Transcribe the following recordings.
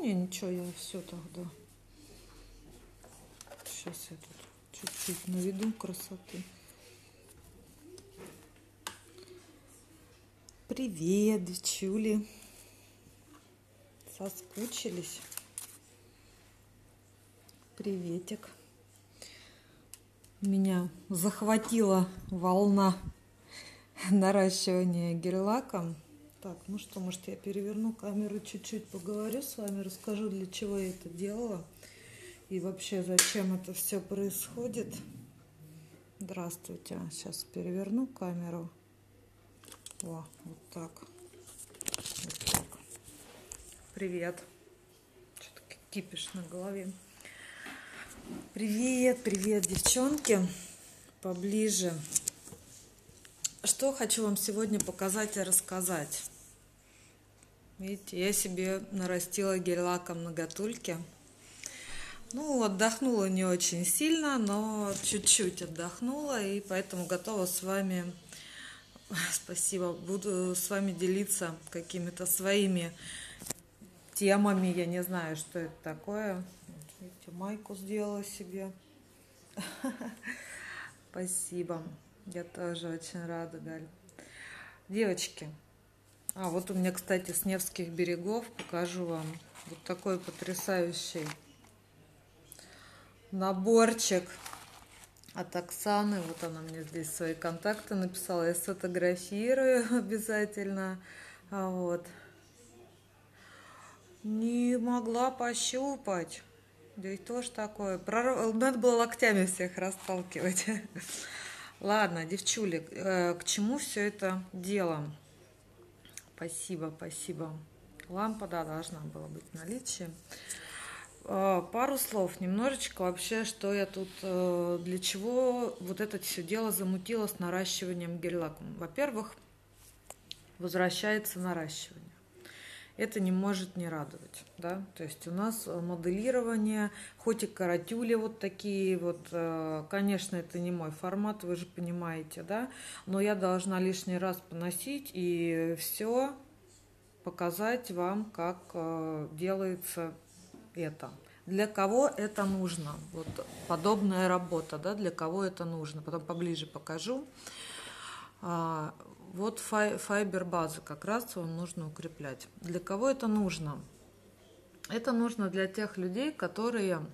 Не, ничего, я все тогда. Сейчас я тут чуть-чуть наведу красоты. Привет, девчули. Соскучились. Приветик. Меня захватила волна наращивания гель-лаком. Так, ну что, может, я переверну камеру, чуть-чуть поговорю с вами, расскажу, для чего я это делала и вообще зачем это все происходит. Здравствуйте. Сейчас переверну камеру. О, вот так. Вот так. Привет. Что-то кипиш на голове. Привет, привет, девчонки. Поближе. Что хочу вам сегодня показать и рассказать. Видите, я себе нарастила гель-лаком ноготульки. Ну, отдохнула не очень сильно, но чуть-чуть отдохнула, и поэтому готова с вами, спасибо, буду с вами делиться какими-то своими темами. Я не знаю, что это такое. Видите, майку сделала себе. Спасибо. Я тоже очень рада, Галь. Девочки, а вот у меня, кстати, с Невских берегов покажу вам вот такой потрясающий наборчик от Оксаны. Вот она мне здесь свои контакты написала. Я сфотографирую обязательно. Вот. Не могла пощупать. Да и то ж такое. Надо было локтями всех расталкивать. Ладно, девчули, к чему все это дело? Спасибо, спасибо. Лампа, да, должна была быть в наличии. Пару слов, немножечко вообще, что я тут, для чего вот это все дело замутило с наращиванием гель-лаком. Во-первых, возвращается наращивание. Это не может не радовать, да? То есть у нас моделирование, хоть и каратюли вот такие, вот, конечно, это не мой формат, вы же понимаете, да? Но я должна лишний раз поносить и все показать вам, как делается это. Для кого это нужно? Вот подобная работа, да? Для кого это нужно? Потом поближе покажу. Вот файбер базы как раз вам нужно укреплять. Для кого это нужно? Это нужно для тех людей, которые...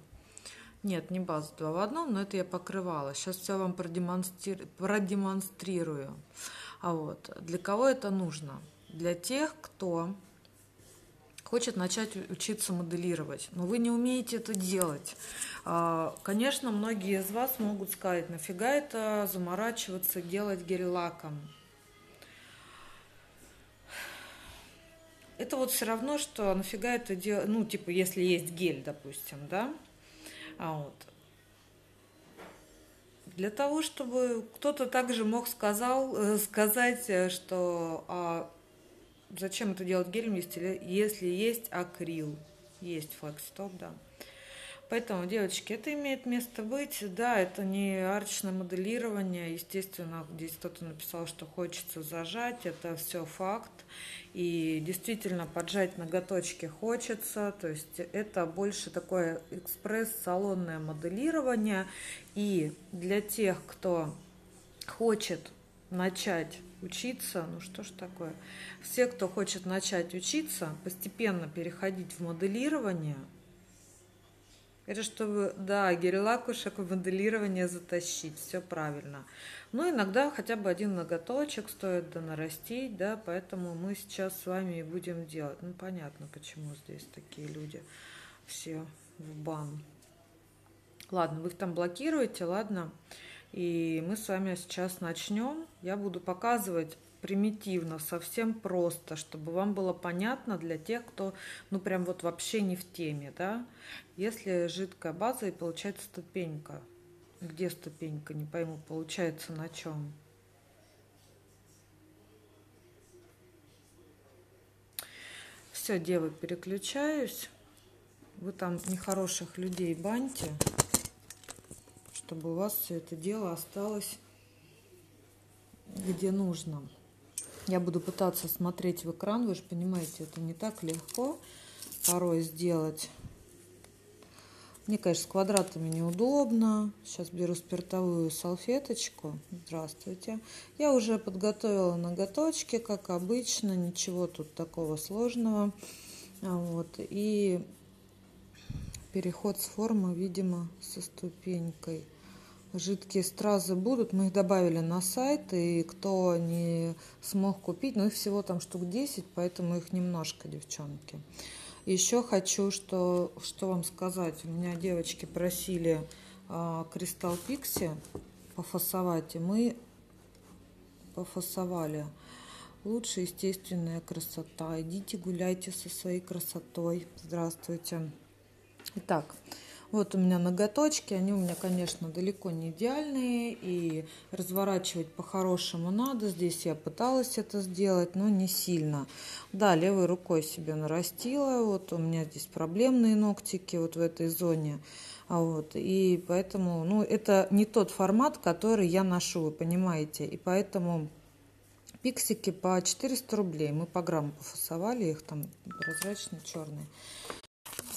Нет, не база 2 в одном, но это я покрывала. Сейчас все вам продемонстрирую. А вот для кого это нужно? Для тех, кто хочет начать учиться моделировать, но вы не умеете это делать. Конечно, многие из вас могут сказать, нафига это заморачиваться, делать гель-лаком. Это вот все равно, что нафига это делать, ну, типа, если есть гель, допустим, да? А вот. Для того, чтобы кто-то также мог сказать, что зачем это делать гелем, если есть акрил, есть флекстоп, да. Поэтому, девочки, это имеет место быть. Да, это не арочное моделирование. Естественно, здесь кто-то написал, что хочется зажать. Это все факт. И действительно, поджать ноготочки хочется. То есть это больше такое экспресс-салонное моделирование. И для тех, кто хочет начать учиться, ну что ж такое, все, кто хочет начать учиться, постепенно переходить в моделирование. Это чтобы, да, гель-лакушек в моделирование затащить, все правильно. Но иногда хотя бы один ноготочек стоит донарастить, да, поэтому мы сейчас с вами и будем делать. Ну, понятно, почему здесь такие люди все в бан. Ладно, вы их там блокируете, ладно. И мы с вами сейчас начнем. Я буду показывать примитивно, совсем просто, чтобы вам было понятно для тех, кто, ну, прям вот вообще не в теме, да. Если жидкая база и получается ступенька. Где ступенька? Не пойму, получается на чем? Все, девы, переключаюсь. Вы там нехороших людей баньте, чтобы у вас все это дело осталось где нужно. Я буду пытаться смотреть в экран, вы же понимаете, это не так легко. порой сделать. Мне, конечно, с квадратами неудобно. Сейчас беру спиртовую салфеточку. Здравствуйте. Я уже подготовила ноготочки, как обычно. Ничего тут такого сложного. Вот. И переход с формы, видимо, со ступенькой. Жидкие стразы будут. Мы их добавили на сайт. И кто не смог купить, но их всего там штук 10, поэтому их немножко, девчонки. Еще хочу, что вам сказать. У меня девочки просили Crystal Pixie пофасовать, и мы пофасовали. Лучше естественная красота. Идите гуляйте со своей красотой. Здравствуйте. Итак, вот у меня ноготочки. Они у меня, конечно, далеко не идеальные, и разворачивать по-хорошему надо. Здесь я пыталась это сделать, но не сильно. Да, левой рукой себе нарастила. Вот у меня здесь проблемные ногтики вот в этой зоне. Вот, и поэтому, ну, это не тот формат, который я ношу, вы понимаете. И поэтому пиксики по 400 рублей. Мы по грамму пофасовали их, там прозрачные, черные.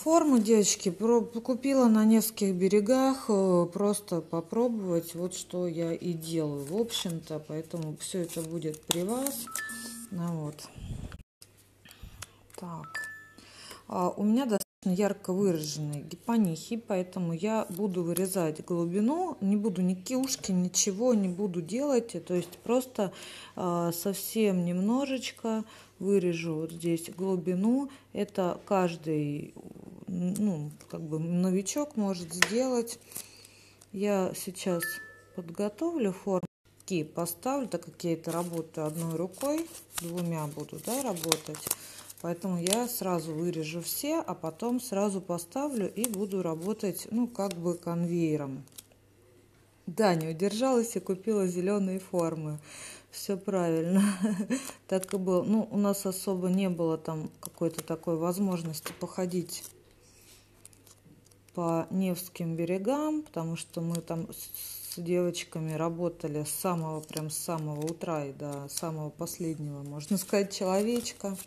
Форму, девочки, купила на Невских берегах, просто попробовать, вот что я и делаю, в общем-то, поэтому все это будет при вас. Вот. Так. У меня достаточно ярко выраженные гипонихи, поэтому я буду вырезать глубину, не буду ни киушки, ничего не буду делать, то есть просто совсем немножечко вырежу вот здесь глубину. Это каждый, ну, как бы новичок может сделать. Я сейчас подготовлю формки, поставлю, так как я это работаю одной рукой, двумя буду, да, работать. Поэтому я сразу вырежу все, а потом сразу поставлю и буду работать, ну, как бы конвейером. Да, не удержалась и купила зеленые формы. Все правильно. Так и было. Ну, у нас особо не было там какой-то такой возможности походить по Невским берегам, потому что мы там с девочками работали с самого, прям с самого утра и до самого последнего, можно сказать, человечка.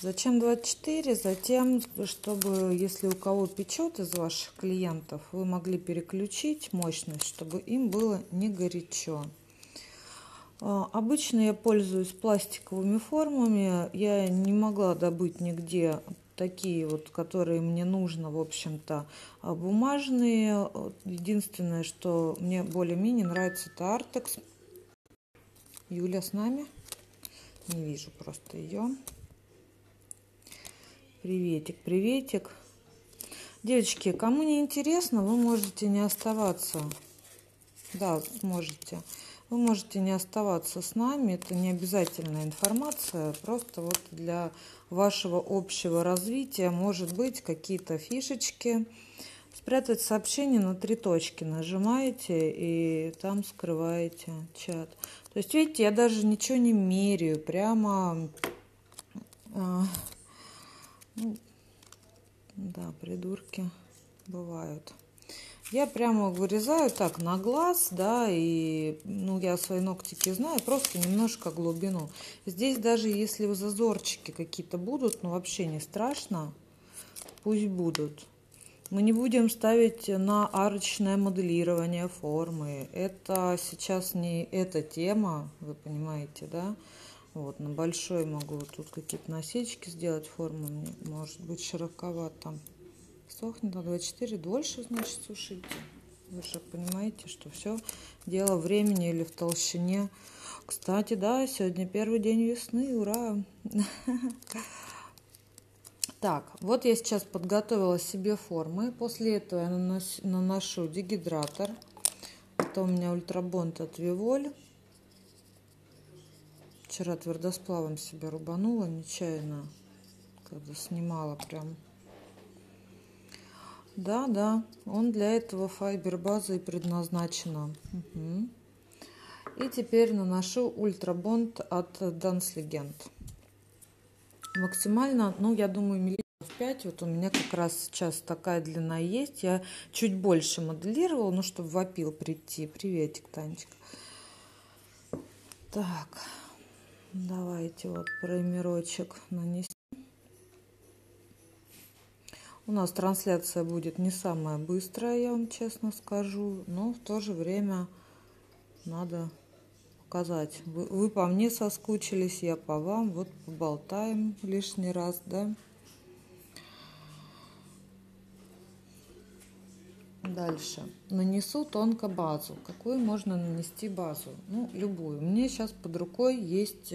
Зачем 24? Затем, чтобы, если у кого печет из ваших клиентов, вы могли переключить мощность, чтобы им было не горячо. Обычно я пользуюсь пластиковыми формами. Я не могла добыть нигде такие вот, которые мне нужно, в общем-то, бумажные. Единственное, что мне более-менее нравится, это Artex. Юля с нами? Не вижу просто ее. Приветик, приветик. Девочки, кому не интересно, вы можете не оставаться. Да, можете. Вы можете не оставаться с нами. Это не обязательная информация. Просто вот для вашего общего развития, может быть, какие-то фишечки. Спрятать сообщение на 3 точки. Нажимаете и там скрываете чат. То есть, видите, я даже ничего не меряю. Прямо... да, придурки бывают. Я прямо вырезаю так на глаз, да, и, ну, я свои ногтики знаю, просто немножко глубину. Здесь даже если зазорчики какие-то будут, ну, вообще не страшно, пусть будут. Мы не будем ставить на арочное моделирование формы. Это сейчас не эта тема, вы понимаете, да? Вот, на большой могу тут какие-то насечки сделать, форму мне, может быть, широковато. Сохнет на 24, дольше, значит, сушите. Вы же понимаете, что все дело времени или в толщине. Кстати, да, сегодня первый день весны, ура! Так, вот я сейчас подготовила себе формы. После этого я наношу дегидратор. Это у меня Ultrabond от Виволь. Вчера твердосплавом себя рубанула нечаянно, когда снимала прям. Да, да, он для этого файбер-база и предназначена. Угу. И теперь наношу Ultrabond от Dance Legend. Максимально, ну, я думаю, миллиметров 5. Вот у меня как раз сейчас такая длина есть. Я чуть больше моделировала, ну, чтобы в опил прийти. Приветик, Танечка. Так. Давайте вот праймерочек нанесем. У нас трансляция будет не самая быстрая, я вам честно скажу, но в то же время надо показать. Вы по мне соскучились, я по вам. Вот поболтаем лишний раз, да? Дальше. Нанесу тонко базу. Какую можно нанести базу? Ну, любую. Мне сейчас под рукой есть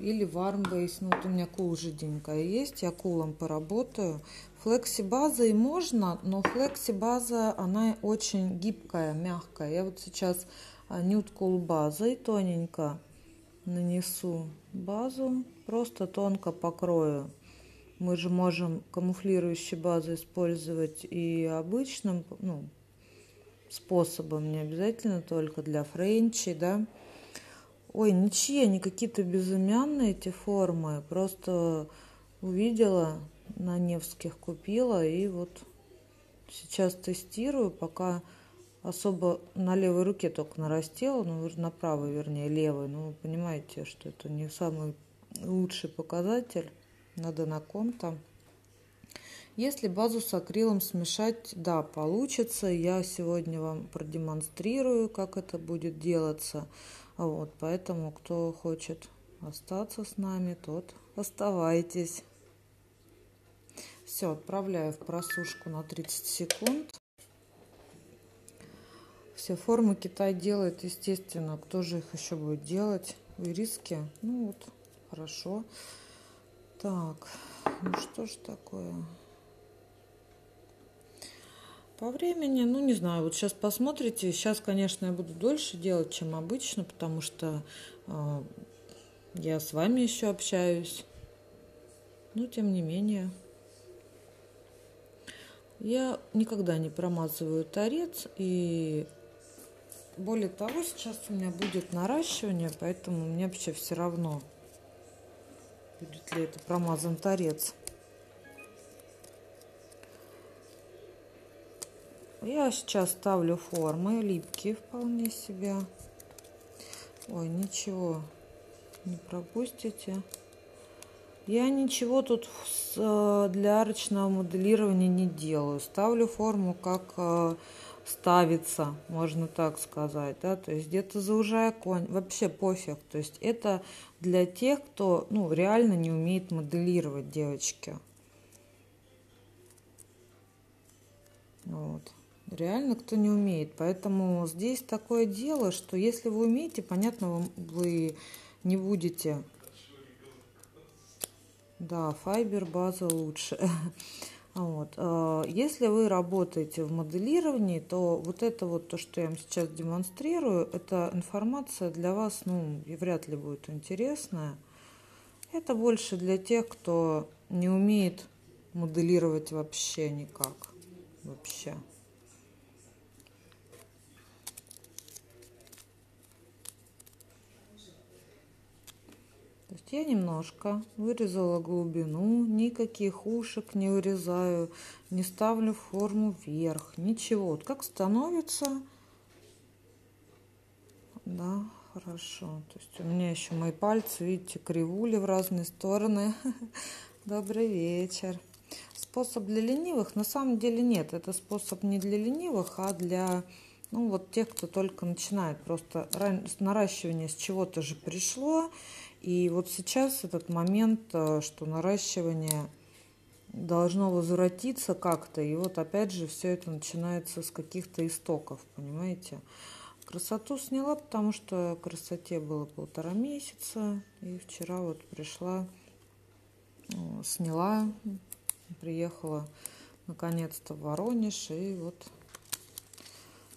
или вармбейс. Ну, вот у меня кул жиденькая есть. Я кулом поработаю. Флекси базой можно, но флекси база, она очень гибкая, мягкая. Я вот сейчас нюд кул базой тоненько нанесу базу. Просто тонко покрою. Мы же можем камуфлирующие базы использовать и обычным, ну, способом, не обязательно только для френчи, да. Ой, ничьи, они какие-то безымянные эти формы, просто увидела, на Невских купила, и вот сейчас тестирую, пока особо на левой руке только нарастила, ну, на правой, вернее, левой, ну, вы понимаете, что это не самый лучший показатель. Надо на ком-то. Если базу с акрилом смешать, да, получится. Я сегодня вам продемонстрирую, как это будет делаться. Вот, поэтому, кто хочет остаться с нами, тот оставайтесь. Все, отправляю в просушку на 30 секунд. Все формы Китай делает, естественно. Кто же их еще будет делать? Ириски? Ну вот, хорошо. Так, ну что ж такое? По времени, ну не знаю, вот сейчас посмотрите. Сейчас, конечно, я буду дольше делать, чем обычно, потому что я с вами еще общаюсь. Но тем не менее. Я никогда не промазываю торец. И более того, сейчас у меня будет наращивание, поэтому мне вообще все равно. Будет ли это промазан торец? Я сейчас ставлю формы, липкие вполне себе. Ой, ничего не пропустите. Я ничего тут для арочного моделирования не делаю. Ставлю форму, как ставится, можно так сказать, да, то есть где-то заужая конь, вообще пофиг, то есть это для тех, кто, ну, реально не умеет моделировать, девочки. Вот. Реально кто не умеет, поэтому здесь такое дело, что если вы умеете, понятно, вы не будете. Да, файбер база лучше. Вот. Если вы работаете в моделировании, то вот это вот то, что я вам сейчас демонстрирую, эта информация для вас, ну, и вряд ли будет интересная. Это больше для тех, кто не умеет моделировать вообще никак. Вообще. То есть я немножко вырезала глубину, никаких ушек не вырезаю, не ставлю форму вверх, ничего. Вот как становится, да, хорошо. То есть у меня еще мои пальцы, видите, кривули в разные стороны. Добрый вечер. Способ для ленивых? На самом деле нет, это способ не для ленивых, а для... Ну, вот тех, кто только начинает. Просто наращивание с чего-то же пришло. И вот сейчас этот момент, что наращивание должно возвратиться как-то. И вот опять же все это начинается с каких-то истоков, понимаете. Красоту сняла, потому что красоте было 1,5 месяца. И вчера вот пришла, сняла, приехала наконец-то в Воронеж. И вот...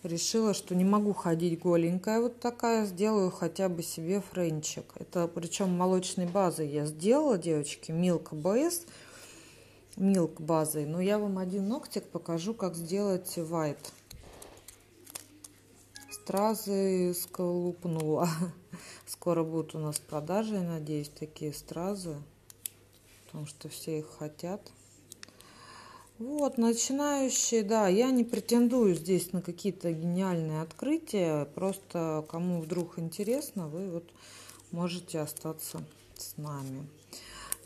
Решила, что не могу ходить голенькая вот такая, сделаю хотя бы себе френчик. Это причем молочной базой я сделала, девочки, Milk BS, Milk базой. Но я вам один ногтик покажу, как сделать white. Стразы сколупнула. Скоро будут у нас в продаже, я надеюсь, такие стразы, потому что все их хотят. Вот, начинающие, да, я не претендую здесь на какие-то гениальные открытия, просто кому вдруг интересно, вы вот можете остаться с нами.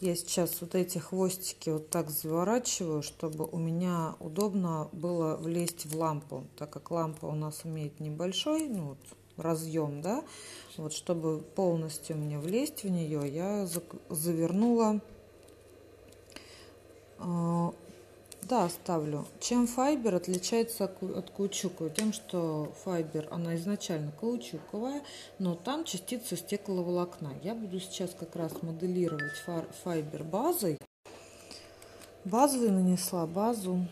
Я сейчас вот эти хвостики вот так заворачиваю, чтобы у меня удобно было влезть в лампу, так как лампа у нас имеет небольшой, ну, вот, разъем, да, вот, чтобы полностью мне влезть в нее, я завернула, да, оставлю. Чем файбер отличается от каучука? Тем, что файбер, она изначально каучуковая, но там частицы стекловолокна. Я буду сейчас как раз моделировать файбер базой. Базовый нанесла базу.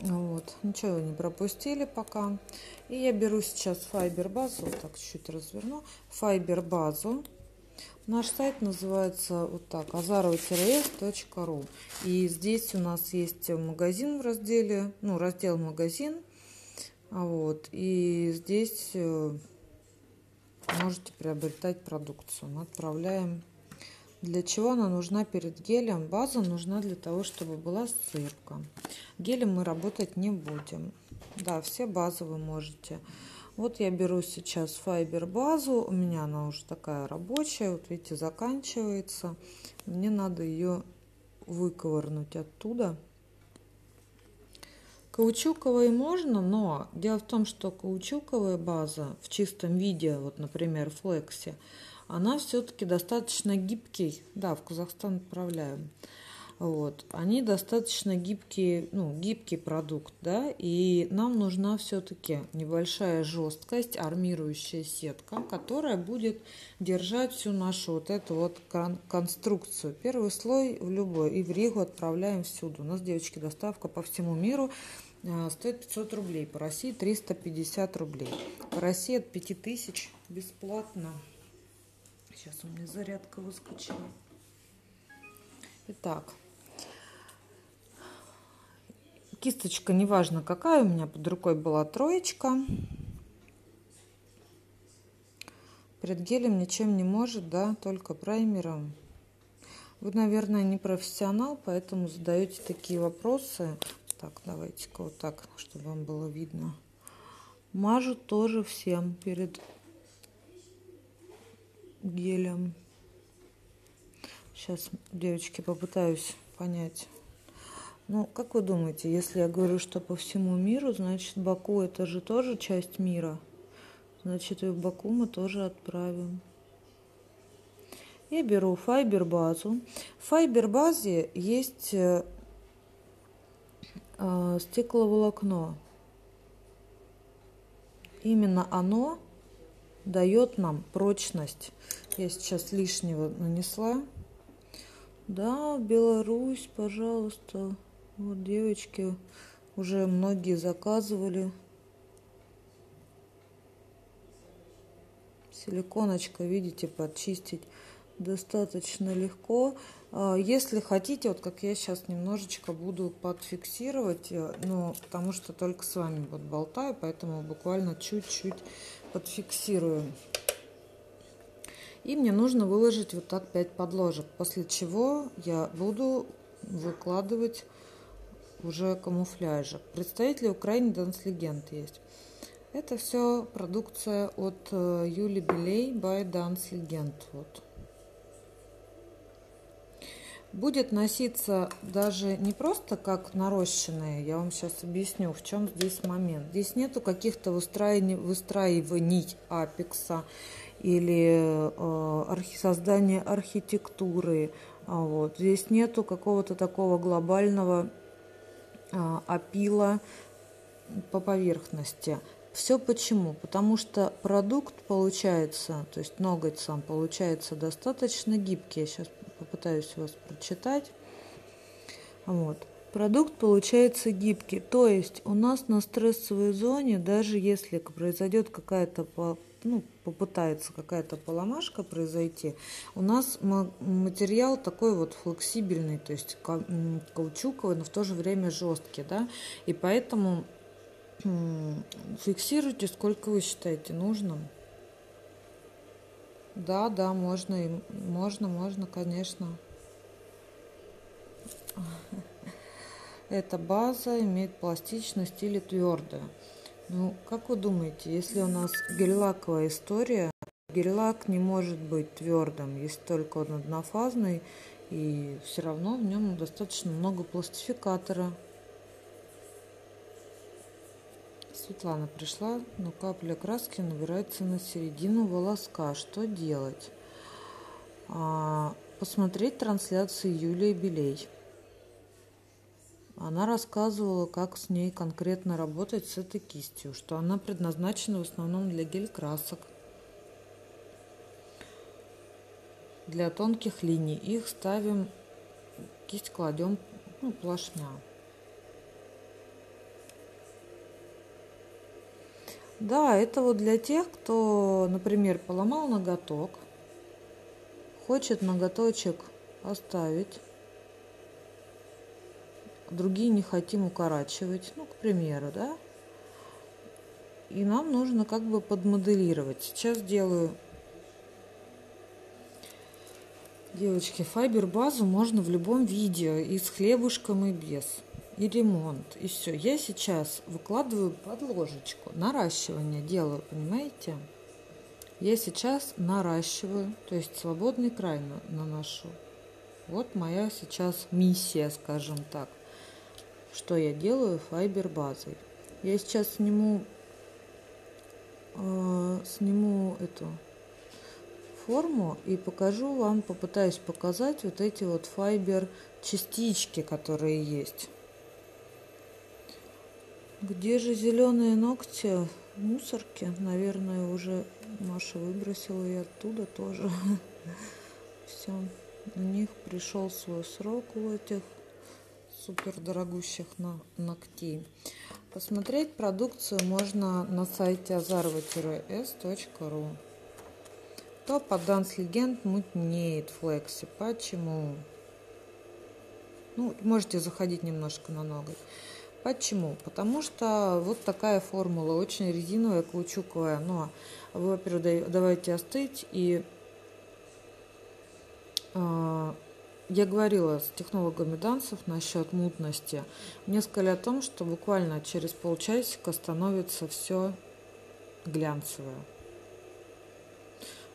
Вот, ничего не пропустили пока. И я беру сейчас файбер базу, вот так чуть-чуть разверну, файбер базу. Наш сайт называется вот так, azarova-s.ru. И здесь у нас есть магазин в разделе, ну, раздел магазин. Вот, и здесь можете приобретать продукцию. Мы отправляем. Для чего она нужна перед гелем? База нужна для того, чтобы была сцепка. Гелем мы работать не будем. Да, все базы вы можете. Вот я беру сейчас файбер базу, у меня она уже такая рабочая, вот видите, заканчивается. Мне надо ее выковырнуть оттуда. Каучуковые можно, но дело в том, что каучуковая база в чистом виде, вот, например, Flexi, она все-таки достаточно гибкий. Да, в Казахстан отправляем. Вот. Они достаточно гибкие, ну, гибкий продукт, да, и нам нужна все-таки небольшая жесткость, армирующая сетка, которая будет держать всю нашу вот эту вот конструкцию. Первый слой в любой, и в Ригу отправляем всюду. У нас, девочки, доставка по всему миру стоит 500 рублей, по России 350 рублей. По России от 5000 бесплатно. Сейчас у меня зарядка выскочила. Итак. Кисточка, неважно какая, у меня под рукой была троечка. Перед гелем ничем не может, да, только праймером. Вы, наверное, не профессионал, поэтому задаете такие вопросы. Так, давайте-ка вот так, чтобы вам было видно. Мажу тоже всем перед гелем. Сейчас, девочки, попытаюсь понять. Ну, как вы думаете, если я говорю, что по всему миру, значит, Баку это же тоже часть мира. Значит, и в Баку мы тоже отправим. Я беру файбер-базу. В файбер-базе есть стекловолокно. Именно оно дает нам прочность. Я сейчас лишнего нанесла. Да, Беларусь, пожалуйста. Вот, девочки, уже многие заказывали. Силиконочка, видите, подчистить достаточно легко. Если хотите, вот как я сейчас немножечко буду подфиксировать, ну, потому что только с вами вот болтаю, поэтому буквально чуть-чуть подфиксирую. И мне нужно выложить вот так 5 подложек, после чего я буду выкладывать уже камуфляжик. Представители Украины Dance Legend есть. Это все продукция от Юли Белей by Dance Legend. Вот. Будет носиться даже не просто как нарощенные, я вам сейчас объясню, в чем здесь момент. Здесь нету каких-то выстраиваний апекса или создание архитектуры. Вот. Здесь нету какого-то такого глобального опила по поверхности. Все почему? Потому что продукт получается, то есть ноготь сам получается достаточно гибкий. Я сейчас попытаюсь вас прочитать. Вот. Продукт получается гибкий. То есть у нас на стрессовой зоне, даже если произойдет какая-то, ну, попытается какая-то поломашка произойти, у нас материал такой вот флексибельный, то есть каучуковый, но в то же время жесткий, да, и поэтому фиксируйте, сколько вы считаете нужным. Да, да, можно, конечно. Эта база имеет пластичность или твердая. Ну, как вы думаете, если у нас гель-лаковая история, Гель-лак не может быть твердым, если только он однофазный, и все равно в нем достаточно много пластификатора. Светлана пришла, но капля краски набирается на середину волоска. Что делать? Посмотреть трансляцию Юли Белей. Она рассказывала, как с ней конкретно работать, с этой кистью, что она предназначена в основном для гель-красок, для тонких линий. Их ставим, кисть кладем плашмя. Да, это вот для тех, кто, например, поломал ноготок, хочет ноготочек оставить, другие не хотим укорачивать, к примеру, да. И нам нужно как бы подмоделировать. Сейчас делаю, девочки, файбер-базу можно в любом виде, и с хлебушком, и без. И ремонт, и все. Я сейчас выкладываю под ложечку, наращивание делаю, понимаете? Я сейчас наращиваю, то есть свободный край наношу. Вот моя сейчас миссия, скажем так, что я делаю файбер-базой. Я сейчас сниму эту форму и покажу вам, попытаюсь показать вот эти вот файбер-частички, которые есть. Где же зеленые ногти? Мусорки, наверное, уже Маша выбросила, и оттуда тоже. Все, у них пришел свой срок, у этих супер дорогущих ногтей. Посмотреть продукцию можно на сайте azarova-s.ru. То по Dance Legend мутнеет Flexi. Почему? Можете заходить немножко на ноготь. Почему? Потому что вот такая формула, очень резиновая, каучуковая. Но, во-первых, давайте остыть. И я говорила с технологами дансов насчет мутности. Мне сказали о том, что буквально через полчасика становится все глянцевое.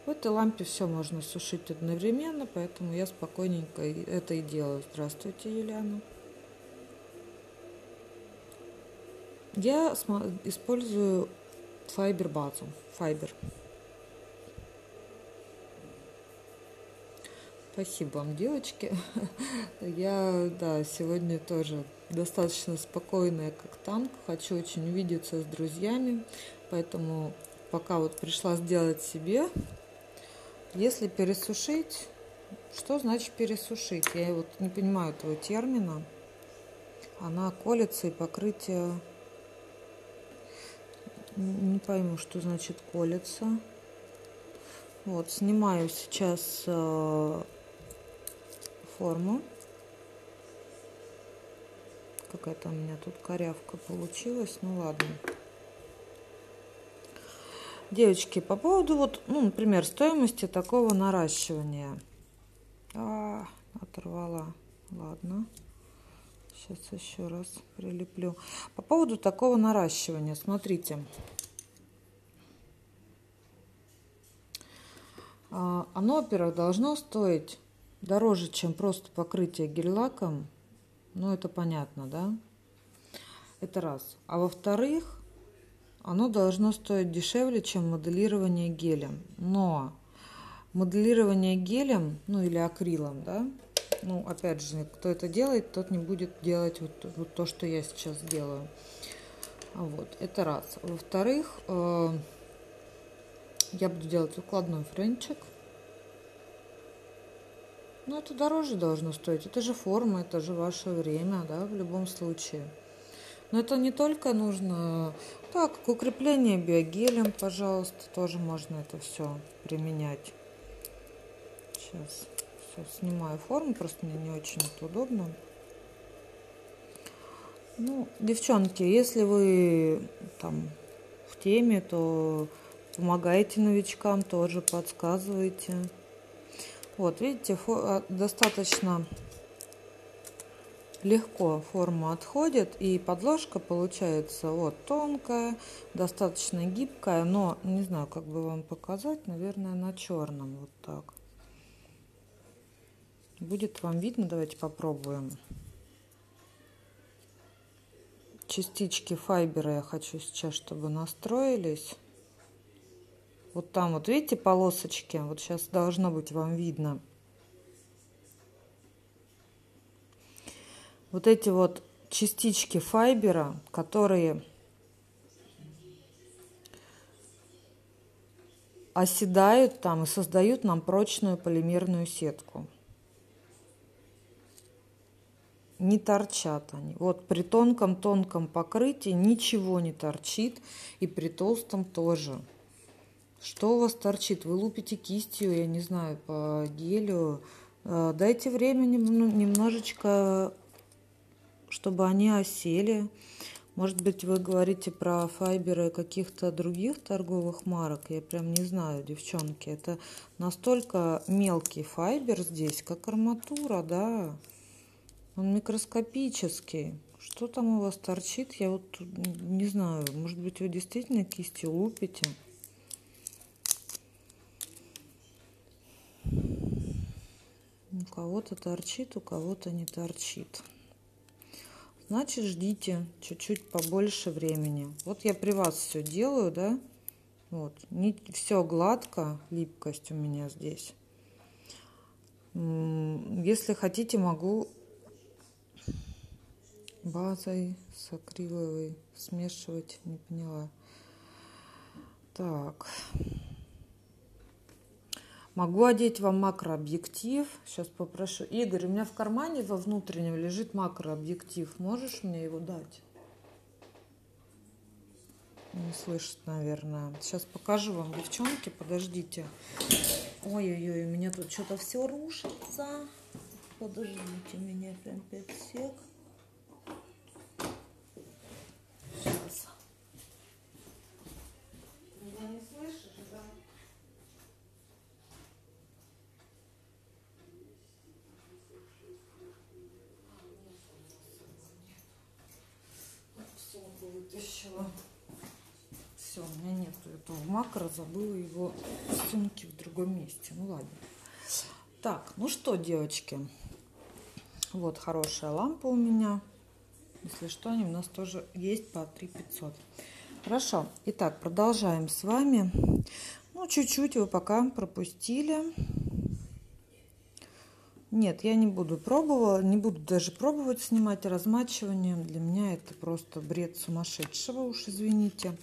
В этой лампе все можно сушить одновременно, поэтому я спокойненько это и делаю. Здравствуйте, Елена. Я использую файбер-базу. Спасибо вам, девочки. Я, да, сегодня тоже достаточно спокойная, как танк. Хочу очень увидеться с друзьями. Поэтому пока вот пришла сделать себе. Если пересушить... Что значит пересушить? Я вот не понимаю этого термина. Она колется, и покрытие... Не пойму, что значит колется. Вот, снимаю сейчас форму. Какая-то у меня тут корявка получилась. Ну ладно. Девочки, по поводу вот, например, стоимости такого наращивания. Оторвала. Ладно. Сейчас еще раз прилеплю. По поводу такого наращивания. Смотрите. Оно, во-первых, должно стоить дороже, чем просто покрытие гель-лаком. Это понятно, да? Это раз. А во-вторых, оно должно стоить дешевле, чем моделирование гелем. Но моделирование гелем, или акрилом, да? Опять же, кто это делает, тот не будет делать вот то, что я сейчас делаю. Вот, это раз. Во-вторых, я буду делать укладной френчик. Это дороже должно стоить. Это же форма, это же ваше время, да, в любом случае. Но это не только нужно... Так, укрепление биогелем, пожалуйста, тоже можно это все применять. Сейчас... Снимаю форму, просто мне не очень это удобно. Девчонки, если вы там в теме, то помогаете новичкам, тоже подсказываете. Вот, видите, достаточно легко форма отходит, и подложка получается вот тонкая, достаточно гибкая, но не знаю, как бы вам показать, наверное, на черном вот так. Будет вам видно, давайте попробуем. Частички файбера я хочу сейчас, чтобы настроились. Вот там вот, видите, полосочки? Вот сейчас должно быть вам видно. Вот эти вот частички файбера, которые оседают там и создают нам прочную полимерную сетку. Не торчат они. Вот при тонком-тонком покрытии ничего не торчит, и при толстом тоже. Что у вас торчит? Вы лупите кистью, я не знаю, по гелю. Дайте времени немножечко, чтобы они осели. Может быть, вы говорите про файберы каких-то других торговых марок. Я прям не знаю, девчонки. Это настолько мелкий файбер здесь, как арматура, да. Он микроскопический. Что там у вас торчит? Я вот не знаю. Может быть, вы действительно кистью лупите? У кого-то торчит, у кого-то не торчит. Значит, ждите чуть-чуть побольше времени. Вот я при вас все делаю, да? Вот. Не все гладко, липкость у меня здесь. Если хотите, могу базой с акриловой смешивать, не поняла. Так, могу одеть вам макрообъектив, сейчас попрошу. Игорь, у меня в кармане во внутреннем лежит макрообъектив, можешь мне его дать? Не слышит, наверное. Сейчас покажу вам, девчонки, подождите. Ой-ой-ой, у меня тут что-то все рушится, подождите меня прям 5 сек. Все, у меня нету этого макро, забыла его в сумке в другом месте. Ну ладно. Так, ну что, девочки, вот хорошая лампа у меня. Если что, они у нас тоже есть по 3500. Хорошо, итак, продолжаем с вами. Ну, чуть-чуть вы пока пропустили. Нет, я не буду пробовать, не буду даже пробовать снимать размачивание. Для меня это просто бред сумасшедшего, уж извините.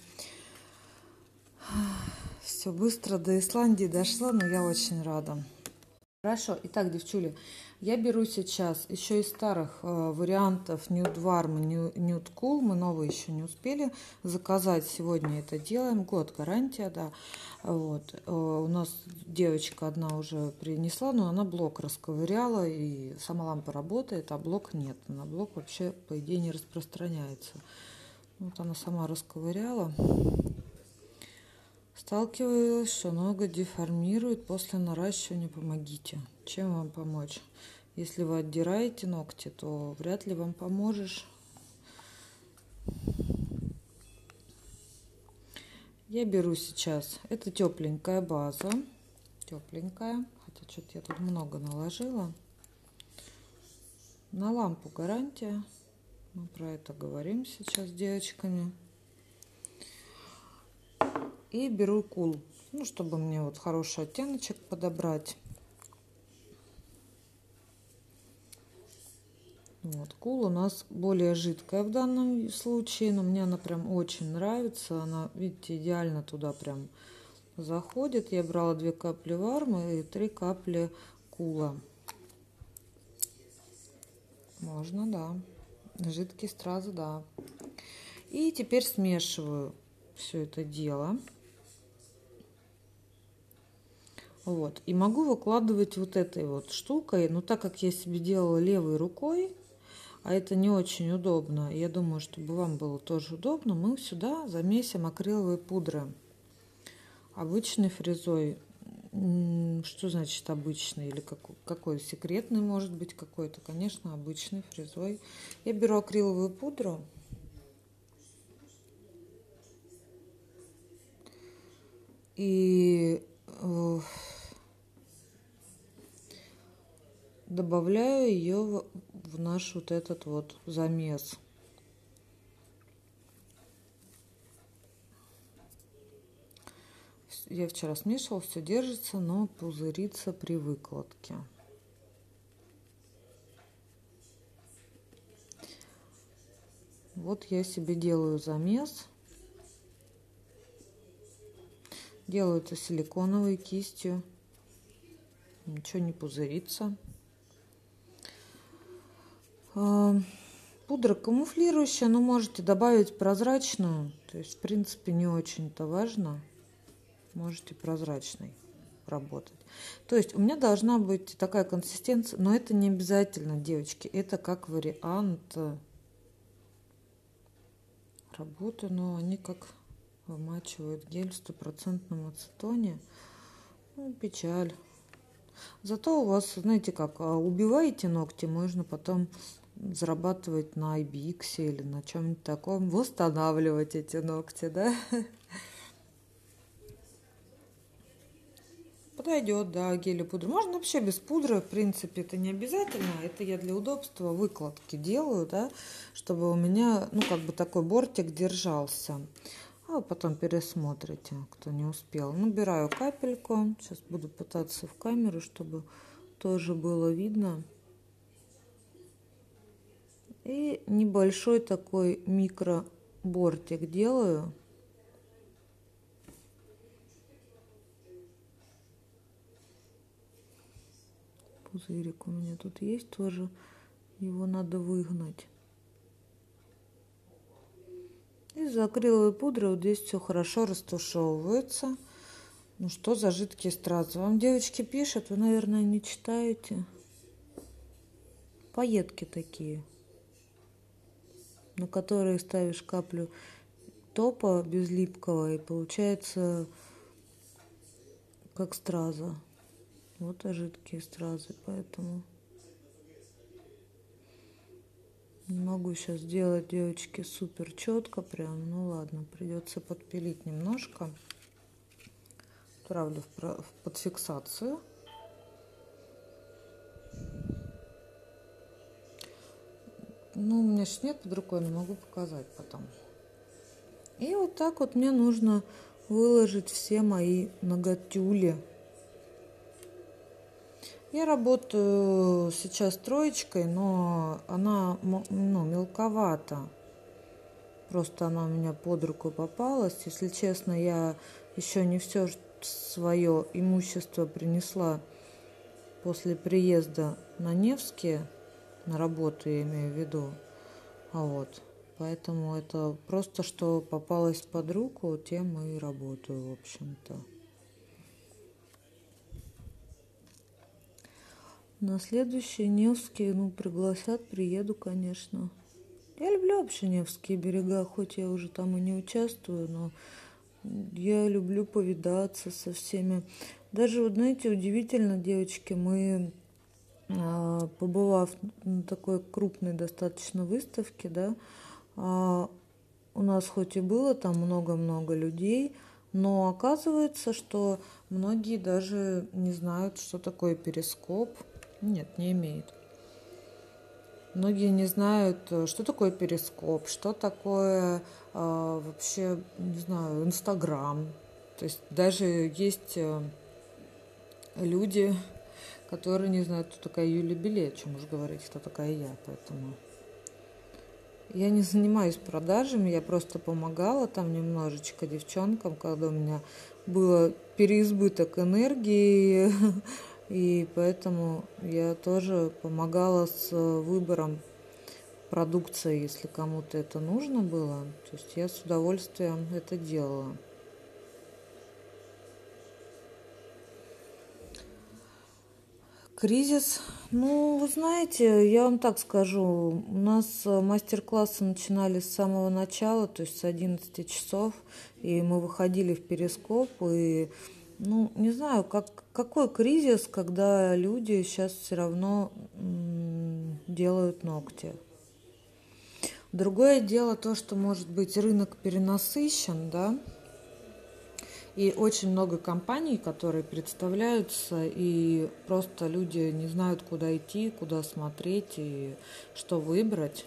Все быстро до Исландии дошла, но я очень рада. Хорошо, итак, девчули, я беру сейчас еще из старых вариантов Nude Warm, Nude Cool, мы новые еще не успели заказать, сегодня это делаем, год гарантия, да, вот, у нас девочка одна уже принесла, но она блок расковыряла, и сама лампа работает, а блок нет, на блок вообще, по идее, не распространяется, вот она сама расковыряла. Сталкивалась, что нога деформирует после наращивания. Помогите. Чем вам помочь? Если вы отдираете ногти, то вряд ли вам поможешь. Я беру сейчас. Это тепленькая база. Тепленькая. Хотя что-то я тут много наложила. На лампу гарантия. Мы про это говорим сейчас с девочками. И беру кул, ну, чтобы мне вот хороший оттеночек подобрать. Вот, кул у нас более жидкая в данном случае, но мне она прям очень нравится. Она, видите, идеально туда прям заходит. Я брала 2 капли вармы и 3 капли кула. Можно, да. Жидкий сразу, да. И теперь смешиваю все это дело. Вот, и могу выкладывать вот этой вот штукой, но так как я себе делала левой рукой, а это не очень удобно, я думаю, чтобы вам было тоже удобно, мы сюда замесим акриловые пудры обычной фрезой. Что значит обычный? Или какой секретный может быть какой-то? Конечно, обычный, фрезой. Я беру акриловую пудру. И добавляю ее в наш вот этот вот замес. Я вчера смешивала, все держится, но пузырится при выкладке. Вот я себе делаю замес. Делаю это силиконовой кистью. Ничего не пузырится. Пудра камуфлирующая, но можете добавить прозрачную. То есть, в принципе, не очень-то важно. Можете прозрачной работать. То есть у меня должна быть такая консистенция, но это не обязательно, девочки. Это как вариант работы, но они как вымачивают гель в стопроцентном ацетоне. Ну, печаль. Зато у вас, знаете как, убиваете ногти, можно потом зарабатывать на IBX или на чем-нибудь таком, восстанавливать эти ногти, да? Подойдет, да, гель и пудра. Можно вообще без пудры, в принципе, это не обязательно. Это я для удобства выкладки делаю, да, чтобы у меня, ну, как бы такой бортик держался. А потом пересмотрите, кто не успел. Набираю капельку. Сейчас буду пытаться в камеру, чтобы тоже было видно. И небольшой такой микробортик делаю. Пузырик у меня тут есть тоже. Его надо выгнать. Из акриловой пудры вот здесь все хорошо растушевывается. Ну что за жидкие стразы? Вам девочки пишут, вы, наверное, не читаете. Пайетки такие, на которые ставишь каплю топа безлипкого, и получается как страза. Вот и жидкие стразы, поэтому не могу сейчас делать, девочки, супер четко прям. Ну ладно, придется подпилить немножко. Отправлю в подфиксацию. Ну, у меня сейчас нет под рукой, не могу показать потом. И вот так вот мне нужно выложить все мои ноготюли. Я работаю сейчас троечкой, но она, ну, мелковата. Просто она у меня под руку попалась. Если честно, я еще не все свое имущество принесла после приезда на Невские, на работу я имею в виду. А вот, поэтому это просто что попалось под руку, тем и работаю, в общем-то. На следующие Невские, ну, пригласят, приеду, конечно. Я люблю вообще Невские берега, хоть я уже там и не участвую, но я люблю повидаться со всеми. Даже, вот знаете, удивительно, девочки, мы, побывав на такой крупной достаточно выставке, да, у нас хоть и было там много-много людей, но оказывается, что многие даже не знают, что такое перископ. Нет, не имеет. Многие не знают, что такое перископ, что такое вообще, не знаю, Инстаграм. То есть даже есть люди, которые не знают, кто такая Юли Белей, о чем уж говорить, кто такая я. Поэтому я не занимаюсь продажами, я просто помогала там немножечко девчонкам, когда у меня был переизбыток энергии. И поэтому я тоже помогала с выбором продукции, если кому-то это нужно было. То есть я с удовольствием это делала. Кризис. Ну, вы знаете, я вам так скажу. У нас мастер-классы начинали с самого начала, то есть с 11 часов. И мы выходили в перископ, и Ну, не знаю, какой кризис, когда люди сейчас все равно делают ногти. Другое дело то, что, может быть, рынок перенасыщен, да, и очень много компаний, которые представляются, и просто люди не знают, куда идти, куда смотреть и что выбрать.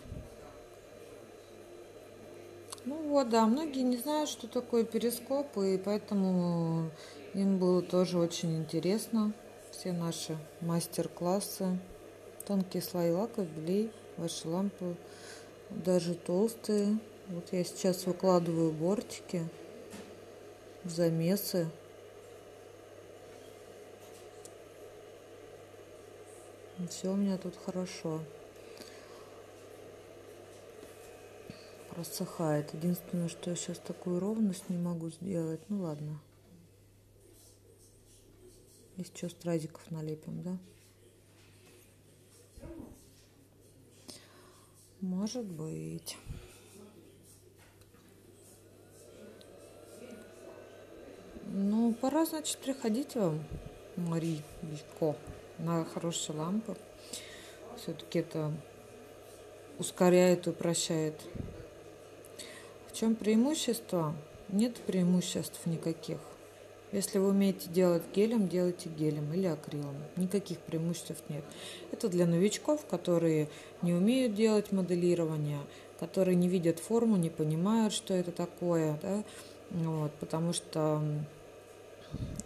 Ну вот, да, многие не знают, что такое перископ, и поэтому им было тоже очень интересно все наши мастер-классы. Тонкие слои лака, белей, ваши лампы, даже толстые. Вот я сейчас выкладываю бортики, замесы. Все у меня тут хорошо. Рассыхает. Единственное, что я сейчас такую ровность не могу сделать. Ну ладно. Если что, стразиков налепим, да? Может быть. Ну, пора, значит, приходить вам, Мари Белько, на хорошие лампы. Все-таки это ускоряет и упрощает. В чем преимущество? Нет преимуществ никаких. Если вы умеете делать гелем, делайте гелем или акрилом. Никаких преимуществ нет. Это для новичков, которые не умеют делать моделирование, которые не видят форму, не понимают, что это такое. Да? Вот, потому что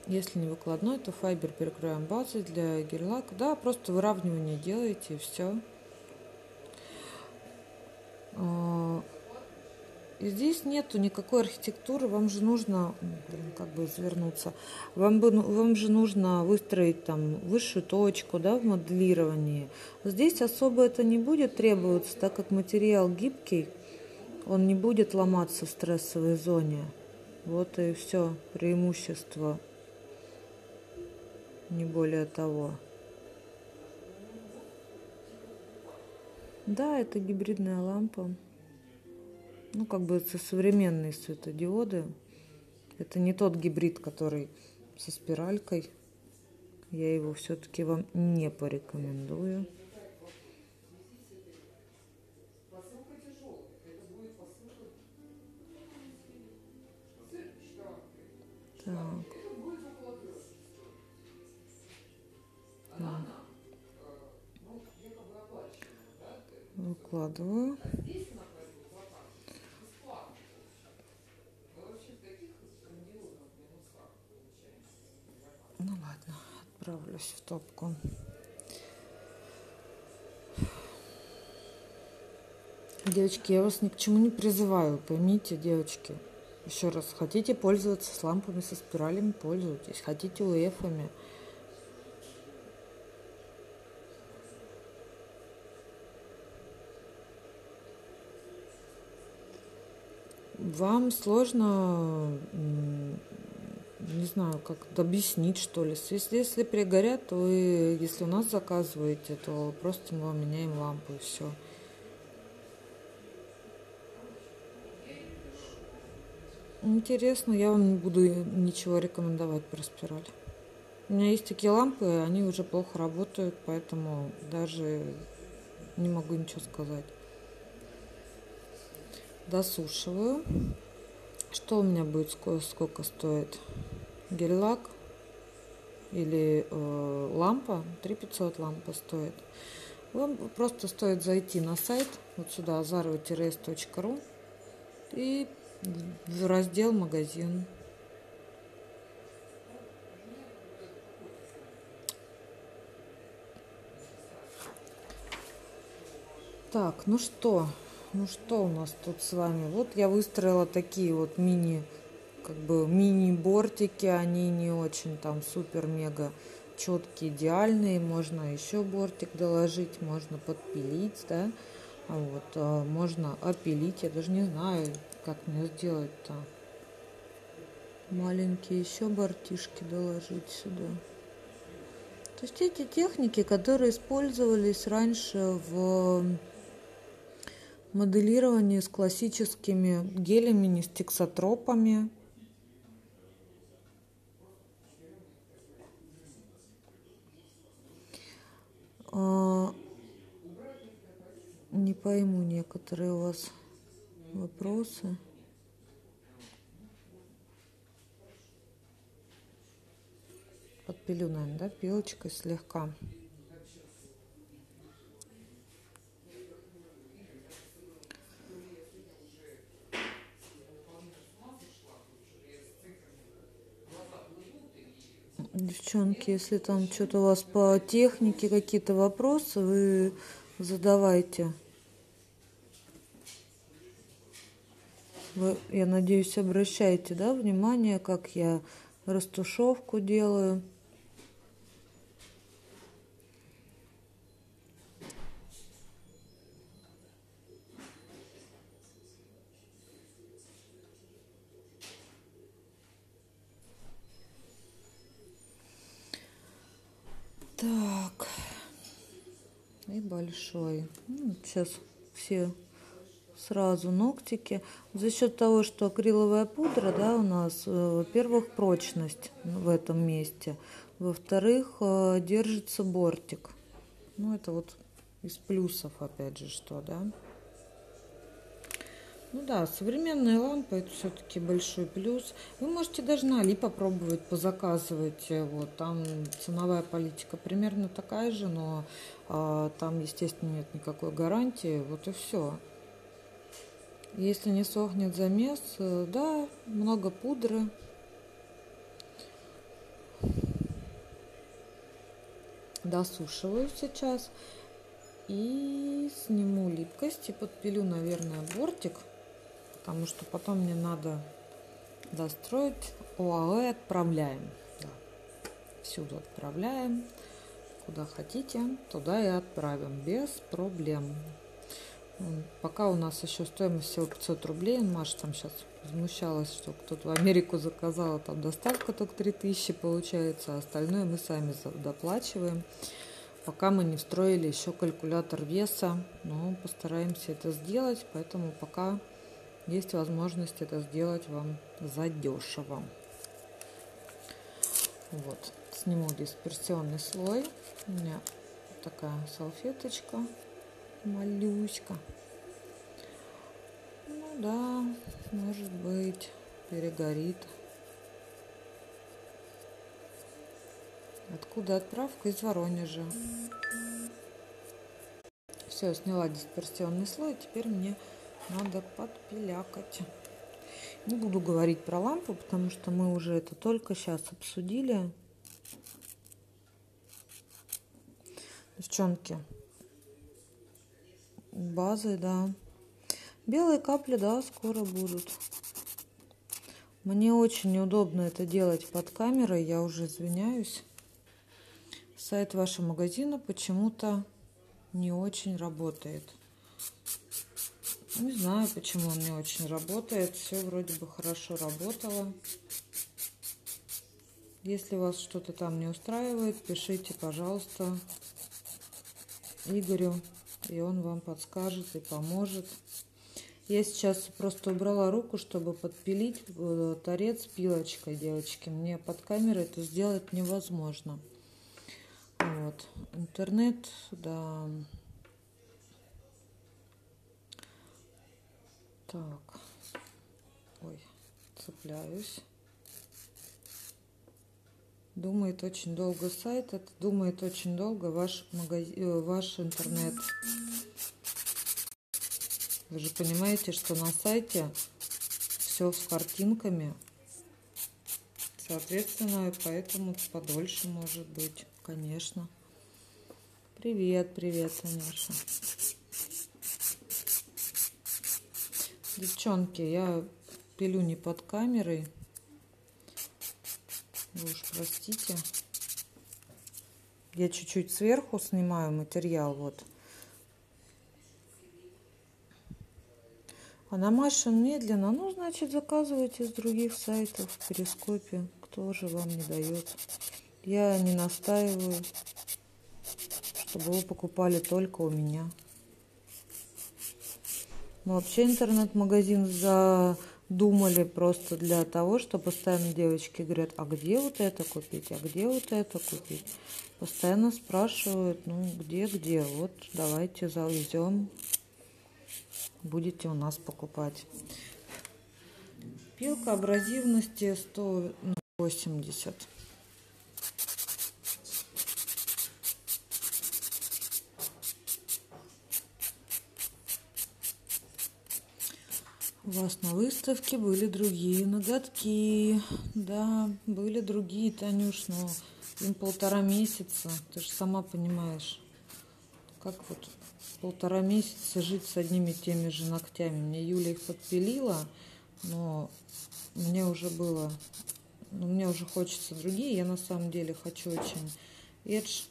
если не выкладной, то файбер перекрываем базой для гель-лака. Да, просто выравнивание делаете и все. И здесь нету никакой архитектуры, вам же нужно, как бы завернуться, вам же нужно выстроить там высшую точку, да, в моделировании. Здесь особо это не будет требоваться, так как материал гибкий, он не будет ломаться в стрессовой зоне. Вот и все преимущество, не более того. Да, это гибридная лампа. Ну, как бы это современные светодиоды. Это не тот гибрид, который со спиралькой. Я его все-таки вам не порекомендую. Так. Да. Выкладываю. Ну ладно, отправлюсь в топку. Девочки, я вас ни к чему не призываю, поймите, девочки. Еще раз, хотите пользоваться с лампами со спиралями, пользуйтесь. Хотите УФами. Вам сложно... Не знаю, как объяснить, что ли. Если пригорят, то вы, если у нас заказываете, то просто мы меняем лампу и все. Интересно, я вам не буду ничего рекомендовать про спираль. У меня есть такие лампы, они уже плохо работают, поэтому даже не могу ничего сказать. Досушиваю. Что у меня будет, сколько стоит гель-лак или лампа? 3500 лампа стоит. Вам просто стоит зайти на сайт, вот сюда, azarova-s.ru, и в раздел «Магазин». Так, ну что... Ну что у нас тут с вами? Вот я выстроила такие вот мини, как бы мини-бортики. Они не очень там супер-мега четкие, идеальные. Можно еще бортик доложить, можно подпилить, да? Вот, можно опилить. Я даже не знаю, как мне сделать-то. Маленькие еще бортишки доложить сюда. То есть эти техники, которые использовались раньше в... моделирование с классическими гелями, не с тексотропами. Не пойму некоторые у вас вопросы. Подпилю, наверное, да, пилочкой слегка. Девчонки, если там что-то у вас по технике, какие-то вопросы, вы задавайте. Вы, я надеюсь, обращаете, да, внимание, как я растушевку делаю. Так, и большой. Сейчас все сразу ногтики. За счет того, что акриловая пудра, да, у нас, во-первых, прочность в этом месте. Во-вторых, держится бортик. Ну, это вот из плюсов, опять же, что, да. Ну да, современная лампа, это все-таки большой плюс. Вы можете даже на Али попробовать, позаказывать. Вот, там ценовая политика примерно такая же, но там, естественно, нет никакой гарантии. Вот и все. Если не сохнет замес, да, много пудры. Досушиваю сейчас. И сниму липкость и подпилю, наверное, бортик. Потому что потом мне надо достроить. ОАЭ отправляем. Да. Всюду отправляем. Куда хотите, туда и отправим. Без проблем. Пока у нас еще стоимость всего 500 рублей. Маша там сейчас возмущалась, что кто-то в Америку заказала. Там доставка только 3000 получается. А остальное мы сами доплачиваем. Пока мы не встроили еще калькулятор веса, но постараемся это сделать, поэтому пока есть возможность это сделать вам задешево. Вот, сниму дисперсионный слой. У меня такая салфеточка, малюська. Ну да, может быть, перегорит. Откуда отправка? Из Воронежа. Все, сняла дисперсионный слой. Теперь мне надо подпилякать. Не буду говорить про лампу, потому что мы уже это только сейчас обсудили. Девчонки, базы, да. Белые капли, да, скоро будут. Мне очень неудобно это делать под камерой, я уже извиняюсь. Сайт вашего магазина почему-то не очень работает. Не знаю, почему он не очень работает. Все вроде бы хорошо работало. Если вас что-то там не устраивает, пишите, пожалуйста, Игорю, и он вам подскажет и поможет. Я сейчас просто убрала руку, чтобы подпилить торец пилочкой, девочки. Мне под камерой это сделать невозможно. Вот. Интернет, да. Так. Ой, цепляюсь. Думает очень долго сайт. Это думает очень долго ваш магазин, ваш интернет. Вы же понимаете, что на сайте все с картинками. Соответственно, поэтому подольше может быть. Конечно. Привет, привет, Санюша. Девчонки, я пилю не под камерой. Вы уж простите. Я чуть-чуть сверху снимаю материал. Вот. А на Машин медленно. Ну, значит, заказывайте с других сайтов в Перископе. Кто же вам не дает? Я не настаиваю, чтобы вы покупали только у меня. Но вообще интернет-магазин за думали просто для того, что постоянно девочки говорят, а где вот это купить, а где вот это купить. Постоянно спрашивают, ну где, вот давайте завезем, будете у нас покупать. Пилка абразивности 180. У вас на выставке были другие ноготки. Да, были другие, Танюш, но им 1,5 месяца. Ты же сама понимаешь, как вот 1,5 месяца жить с одними и теми же ногтями. Мне Юля их подпилила, но мне уже было... Ну, мне уже хочется другие. Я на самом деле хочу очень эдж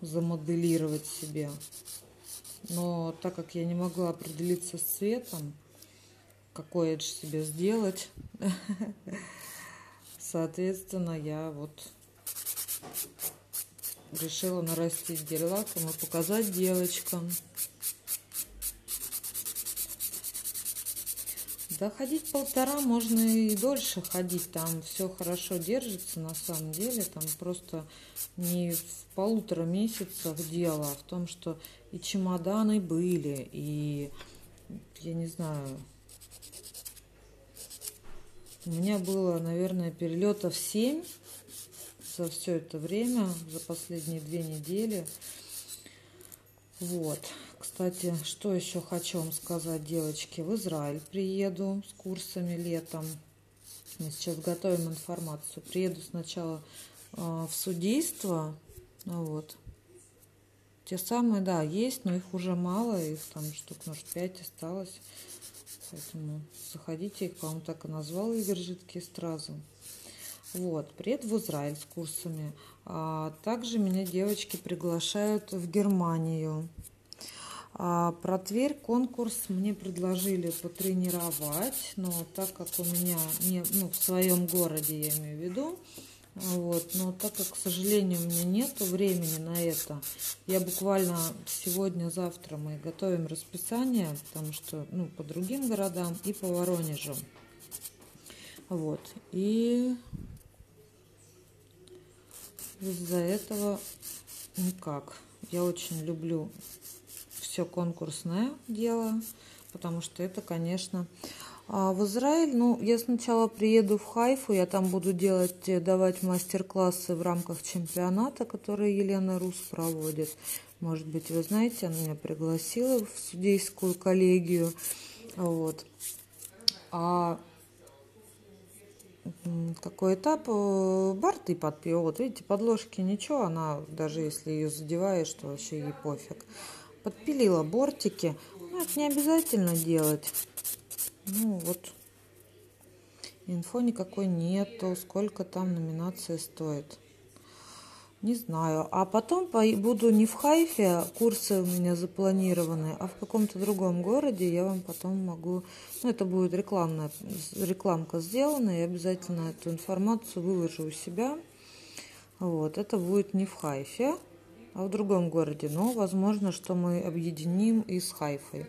замоделировать себе. Но так как я не могла определиться с цветом, какой эдж себе сделать, соответственно, я вот решила нарастить гель-лаком и показать девочкам. Да, ходить 1,5 можно и дольше ходить, там все хорошо держится на самом деле, там просто не в 1,5 месяца дело, а в том, что и чемоданы были, и я не знаю. У меня было, наверное, перелетов 7 за все это время, за последние 2 недели. Вот. Кстати, что еще хочу вам сказать, девочки. В Израиль приеду с курсами летом. Мы сейчас готовим информацию. Приеду сначала в судейство. Вот. Те самые, да, есть, но их уже мало. Их там штук, может, 5 осталось. Поэтому заходите, я вам так и назвала, Игорь, жидкие стразы. Вот, приеду в Израиль с курсами. А также меня девочки приглашают в Германию. Про Тверь конкурс мне предложили потренировать, но так как у меня, не, ну, в своем городе я имею в виду, вот, но так как, к сожалению, у меня нет времени на это, я буквально сегодня-завтра мы готовим расписание, потому что, ну, по другим городам и по Воронежу. Вот, и из-за этого никак. Я очень люблю все конкурсное дело, потому что это, конечно... А в Израиль, ну, я сначала приеду в Хайфу, я там буду давать мастер-классы в рамках чемпионата, который Елена Рус проводит. Может быть, вы знаете, она меня пригласила в судейскую коллегию. Вот. А какой этап? Борты подпил. Вот, видите, подложки ничего, она, даже если ее задеваешь, то вообще ей пофиг. Подпилила бортики. Ну, это не обязательно делать. Ну вот, инфо никакой нету, сколько там номинация стоит, не знаю. А потом буду не в Хайфе, курсы у меня запланированы, а в каком-то другом городе, я вам потом могу, ну это будет рекламка сделана, я обязательно эту информацию выложу у себя. Вот, это будет не в Хайфе, а в другом городе, но возможно, что мы объединим и с Хайфой.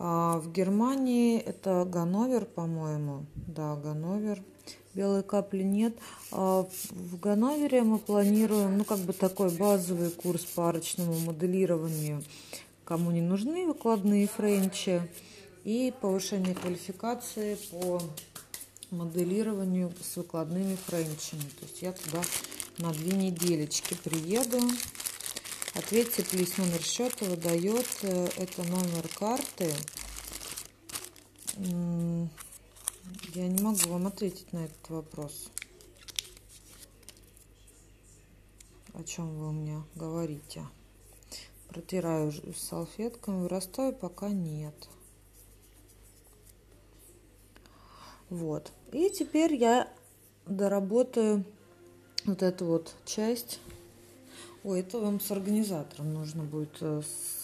А в Германии это Ганновер, по-моему. Да, Ганновер. Белой капли нет. А в Ганновере мы планируем, ну, как бы такой базовый курс по арочному моделированию. Кому не нужны выкладные френчи. И повышение квалификации по моделированию с выкладными френчами. То есть я туда на 2 неделечки приеду. Ответьте, плюс номер счета выдает, это номер карты. Я не могу вам ответить на этот вопрос. О чем вы мне говорите? Протираю салфетками, вырастаю, пока нет. Вот. И теперь я доработаю вот эту вот часть. Ой, это вам с организатором нужно будет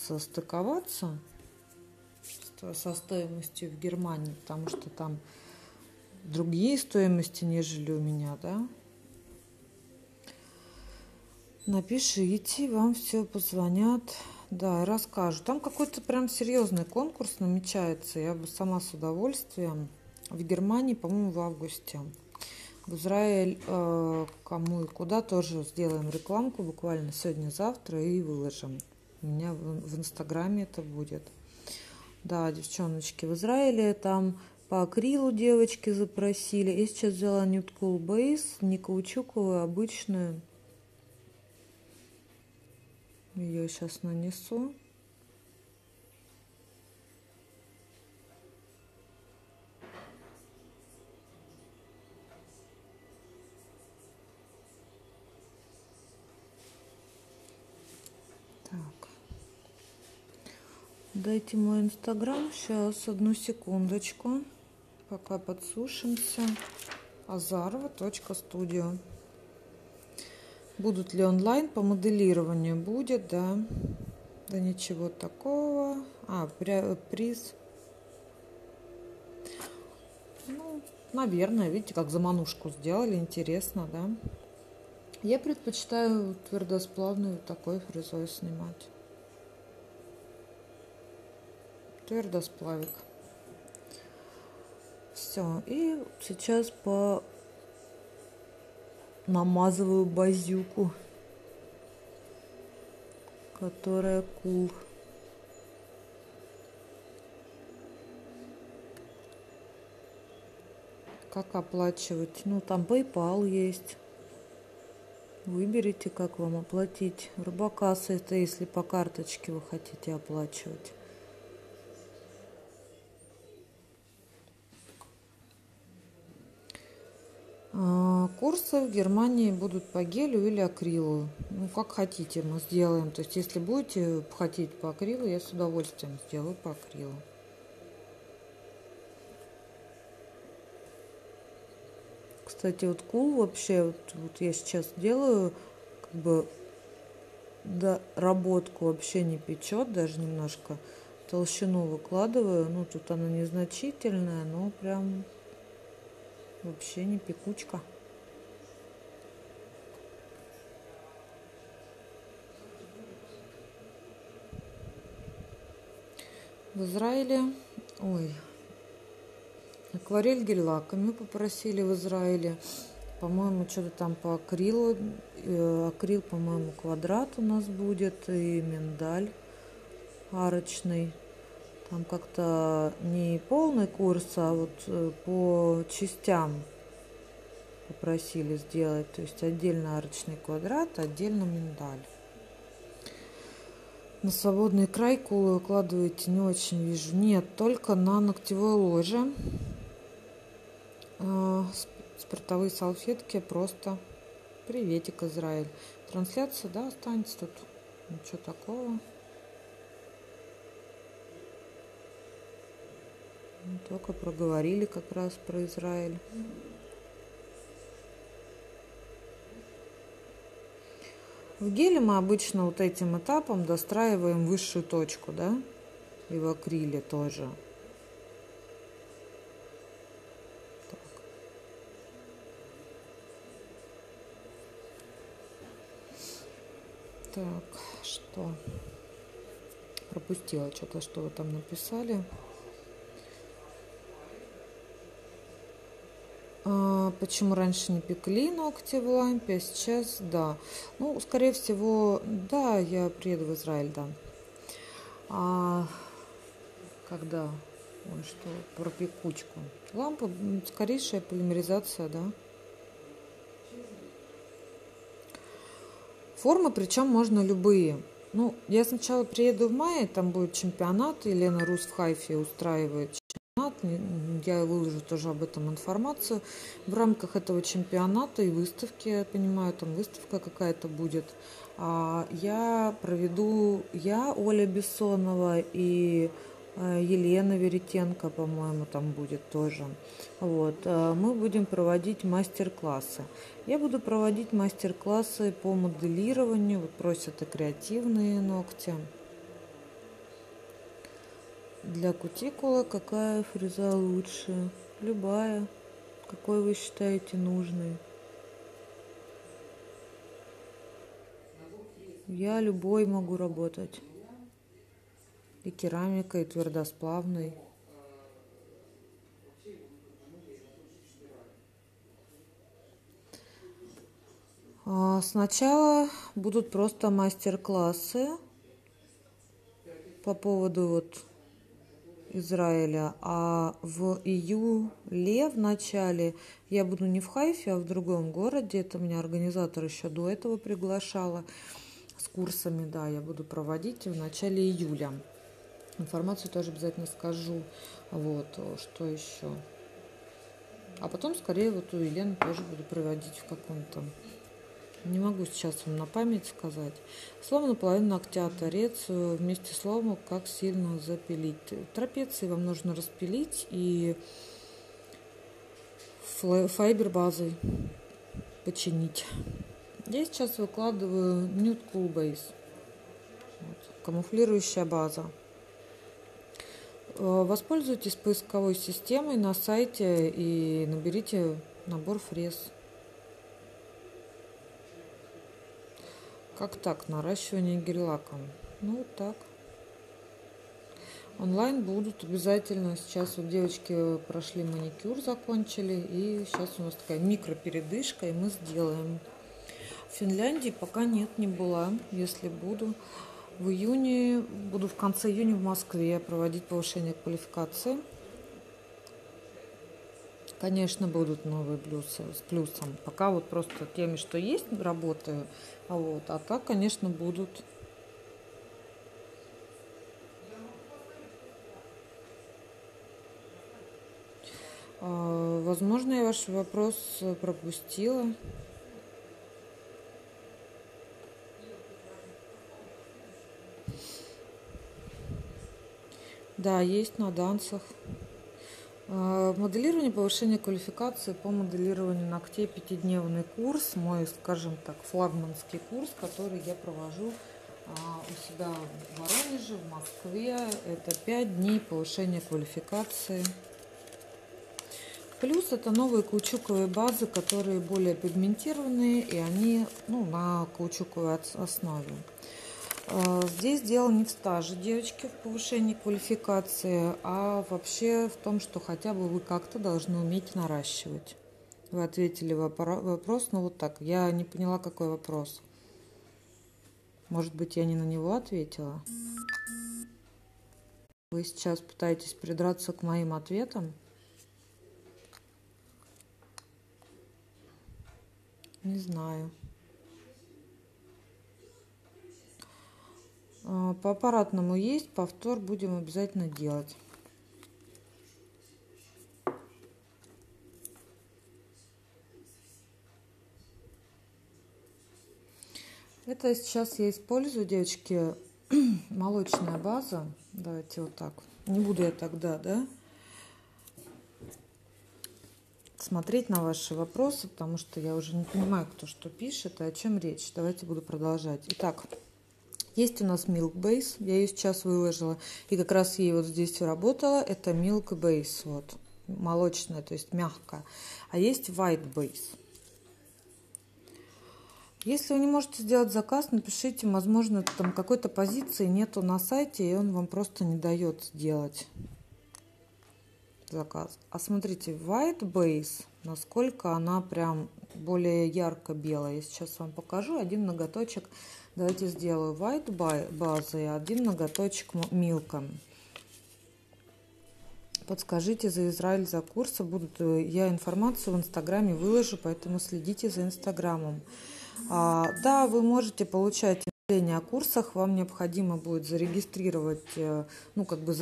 состыковаться со стоимостью в Германии, потому что там другие стоимости, нежели у меня, да? Напишите, вам все позвонят, да, и расскажу. Там какой-то прям серьезный конкурс намечается, я бы сама с удовольствием в Германии, по-моему, в августе. В Израиль, кому и куда, тоже сделаем рекламку буквально сегодня-завтра и выложим. У меня в Инстаграме это будет. Да, девчоночки, в Израиле там по акрилу девочки запросили. Я сейчас взяла Nude Cool Base, не каучуковую, обычную. Ее сейчас нанесу. Дайте мой инстаграм. Сейчас, одну секундочку. Пока подсушимся. azarova.studio. Будут ли онлайн по моделированию? Будет, да. Да ничего такого. А, приз. Ну, наверное, видите, как заманушку сделали. Интересно, да? Я предпочитаю твердосплавную такой фрезой снимать. Твердосплавик. Все. И сейчас намазываю базюку, которая кул. Как оплачивать? Ну, там PayPal есть. Выберите, как вам оплатить. Рубакаса — это если по карточке вы хотите оплачивать. Курсы в Германии будут по гелю или акрилу. Ну, как хотите, мы сделаем. То есть, если будете хотеть по акрилу, я с удовольствием сделаю по акрилу. Кстати, вот кул вообще, вот я сейчас делаю, как бы доработку вообще не печет, даже немножко толщину выкладываю. Ну, тут она незначительная, но прям... Вообще не пекучка. В Израиле... Ой. Акварель гель-лаками попросили в Израиле. По-моему, что-то там по акрилу. Акрил, по-моему, квадрат у нас будет. И миндаль арочный. Там как-то не полный курс, а вот по частям попросили сделать. То есть отдельно арочный квадрат, отдельно миндаль. На свободный край кулы укладываете? Не очень вижу. Нет, только на ногтевое ложе. Спиртовые салфетки просто. Приветик, Израиль. Трансляция, да, останется тут. Ничего такого. Только проговорили как раз про Израиль. В геле мы обычно вот этим этапом достраиваем высшую точку, да? И в акриле тоже. Так. Так, что? Пропустила что-то, что вы там написали. Почему раньше не пекли ногти в лампе, а сейчас да. Ну, скорее всего, да, я приеду в Израиль, да. Когда? Ой, что? Про пекучку. Лампа, скорейшая полимеризация, да. Формы, причем, можно любые. Ну, я сначала приеду в мае, там будет чемпионат, Елена Рус в Хайфе устраивает. Я выложу тоже об этом информацию. В рамках этого чемпионата и выставки, я понимаю, там выставка какая-то будет. Я проведу, Оля Бессонова и Елена Веретенко, по-моему, там будет тоже. Вот. Мы будем проводить мастер-классы. Я буду проводить мастер-классы по моделированию. Вот просят и креативные ногти. Для кутикулы какая фреза лучше? Любая. Какой вы считаете нужной? Я любой могу работать. И керамикой, и твердосплавной. Сначала будут просто мастер-классы по поводу вот Израиля, а в июле в начале я буду не в Хайфе, а в другом городе. Это меня организатор еще до этого приглашала с курсами, да, я буду проводить в начале июля. Информацию тоже обязательно скажу. Вот, что еще. А потом, скорее, вот у Елены тоже буду проводить в каком-то... Не могу сейчас вам на память сказать. Слом наполовину ногтя, торец вместе с ломом, как сильно запилить. Трапеции вам нужно распилить и файбер базой починить. Я сейчас выкладываю Nude Cool Base. Вот, камуфлирующая база. Воспользуйтесь поисковой системой на сайте и наберите набор фрез. Как так? Наращивание гель-лаком. Ну, вот так. Онлайн будут обязательно. Сейчас вот девочки прошли маникюр, закончили. И сейчас у нас такая микропередышка, и мы сделаем. В Финляндии пока нет, не была. Если буду, в июне, буду в конце июня в Москве проводить повышение квалификации. Конечно, будут новые блюзы с плюсом. Пока вот просто теми, что есть, работаю. А вот, а так, конечно, будут. Возможно, я ваш вопрос пропустила. Да, есть на дансах. Моделирование, повышение квалификации по моделированию ногтей, пятидневный курс, мой, скажем так, флагманский курс, который я провожу у себя в Воронеже, в Москве. Это 5 дней повышения квалификации. Плюс это новые каучуковые базы, которые более пигментированные, и они, ну, на каучуковой основе. Здесь дело не в стаже, девочки, в повышении квалификации, а вообще в том, что хотя бы вы как-то должны уметь наращивать. Вы ответили вопрос, но вот так. Я не поняла, какой вопрос. Может быть, я не на него ответила? Вы сейчас пытаетесь придраться к моим ответам? Не знаю. По аппаратному есть, повтор будем обязательно делать. Это сейчас я использую, девочки, молочная база. Давайте вот так. Не буду я тогда, да, смотреть на ваши вопросы, потому что я уже не понимаю, кто что пишет и о чем речь. Давайте буду продолжать. Итак. Есть у нас Milk Base, я ее сейчас выложила, и как раз ей вот здесь работала, это Milk Base, вот, молочная, то есть мягкая, а есть White Base. Если вы не можете сделать заказ, напишите, возможно, там какой-то позиции нету на сайте, и он вам просто не дает сделать заказ. А смотрите, White Base, насколько она прям более ярко-белая, я сейчас вам покажу, один ноготочек. Давайте сделаю white базы и один ноготочек милком. Подскажите за Израиль, за курсы. Я информацию в Инстаграме выложу, поэтому следите за Инстаграмом. Да, вы можете получать информацию о курсах. Вам необходимо будет зарегистрировать, ну, как бы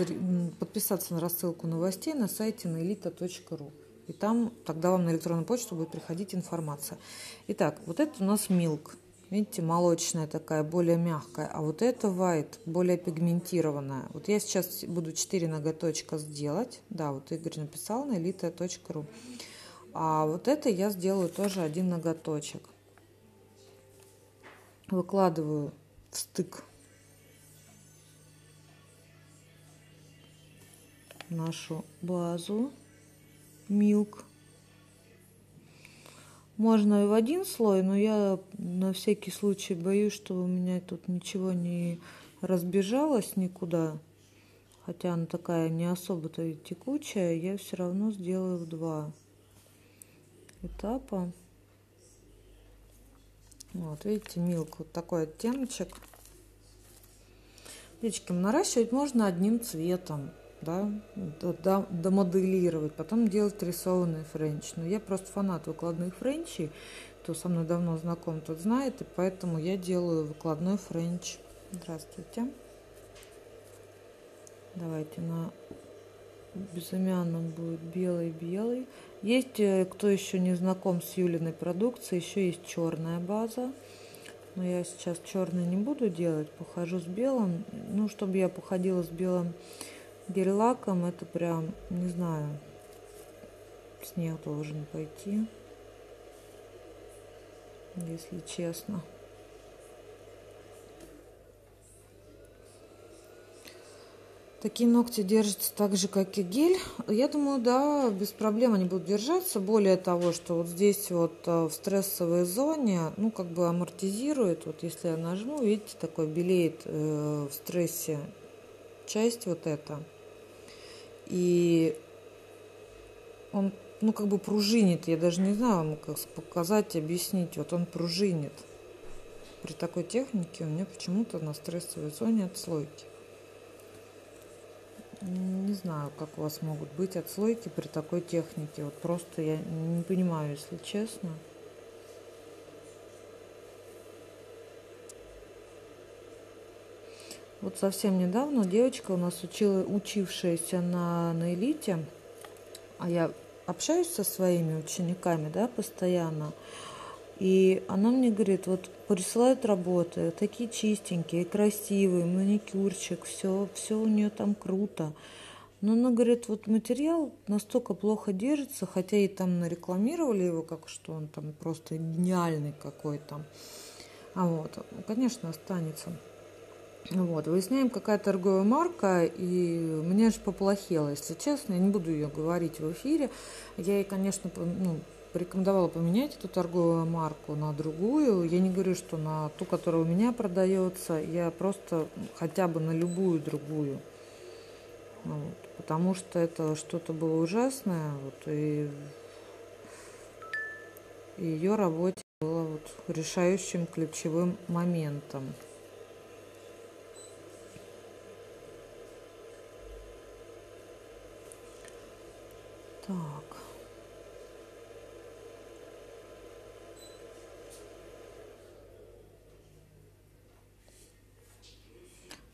подписаться на рассылку новостей на сайте nailita.ru. И там тогда вам на электронную почту будет приходить информация. Итак, вот это у нас milk. Видите, молочная такая, более мягкая. А вот это white, более пигментированная. Вот я сейчас буду 4 ноготочка сделать. Да, вот Игорь написал на elita.ru. А вот это я сделаю тоже один ноготочек. Выкладываю в стык нашу базу Milk. Можно и в один слой, но я на всякий случай боюсь, что у меня тут ничего не разбежалось никуда. Хотя она такая не особо-то и текучая, я все равно сделаю в 2 этапа. Вот, видите, милк, вот такой оттеночек. Речки наращивать можно одним цветом, да, домоделировать, потом делать рисованный френч. Но я просто фанат выкладных френчей. Кто со мной давно знаком, тот знает, и поэтому я делаю выкладной френч. Здравствуйте. Давайте на безымянном будет белый-белый. Есть, кто еще не знаком с Юлиной продукцией, еще есть черная база. Но я сейчас черный не буду делать, похожу с белым. Ну, чтобы я походила с белым гель-лаком, это прям, не знаю, снег должен пойти, если честно. Такие ногти держатся так же, как и гель. Я думаю, да, без проблем они будут держаться. Более того, что вот здесь вот в стрессовой зоне, ну, как бы амортизирует. Вот если я нажму, видите, такой белеет в стрессе часть вот эта. И он, ну, как бы пружинит. Я даже не знаю вам, как показать, объяснить. Вот он пружинит. При такой технике у меня почему-то на стрессовой зоне отслойки. Не знаю, как у вас могут быть отслойки при такой технике. Вот просто я не понимаю, если честно. Вот совсем недавно девочка у нас учившаяся на элите, а я общаюсь со своими учениками, да, постоянно. И она мне говорит, вот присылают работы, такие чистенькие, красивые, маникюрчик, все у нее там круто. Но она говорит, вот материал настолько плохо держится, хотя и там нарекламировали его, как что он там просто гениальный какой-то. А вот, конечно, останется. Вот, выясняем, какая торговая марка, и мне же поплохело, если честно, я не буду ее говорить в эфире. Я ей, конечно, ну, порекомендовала поменять эту торговую марку на другую. Я не говорю, что на ту, которая у меня продается. Я просто хотя бы на любую другую. Вот. Потому что это что-то было ужасное. Вот. И ее работе было вот решающим ключевым моментом. Так.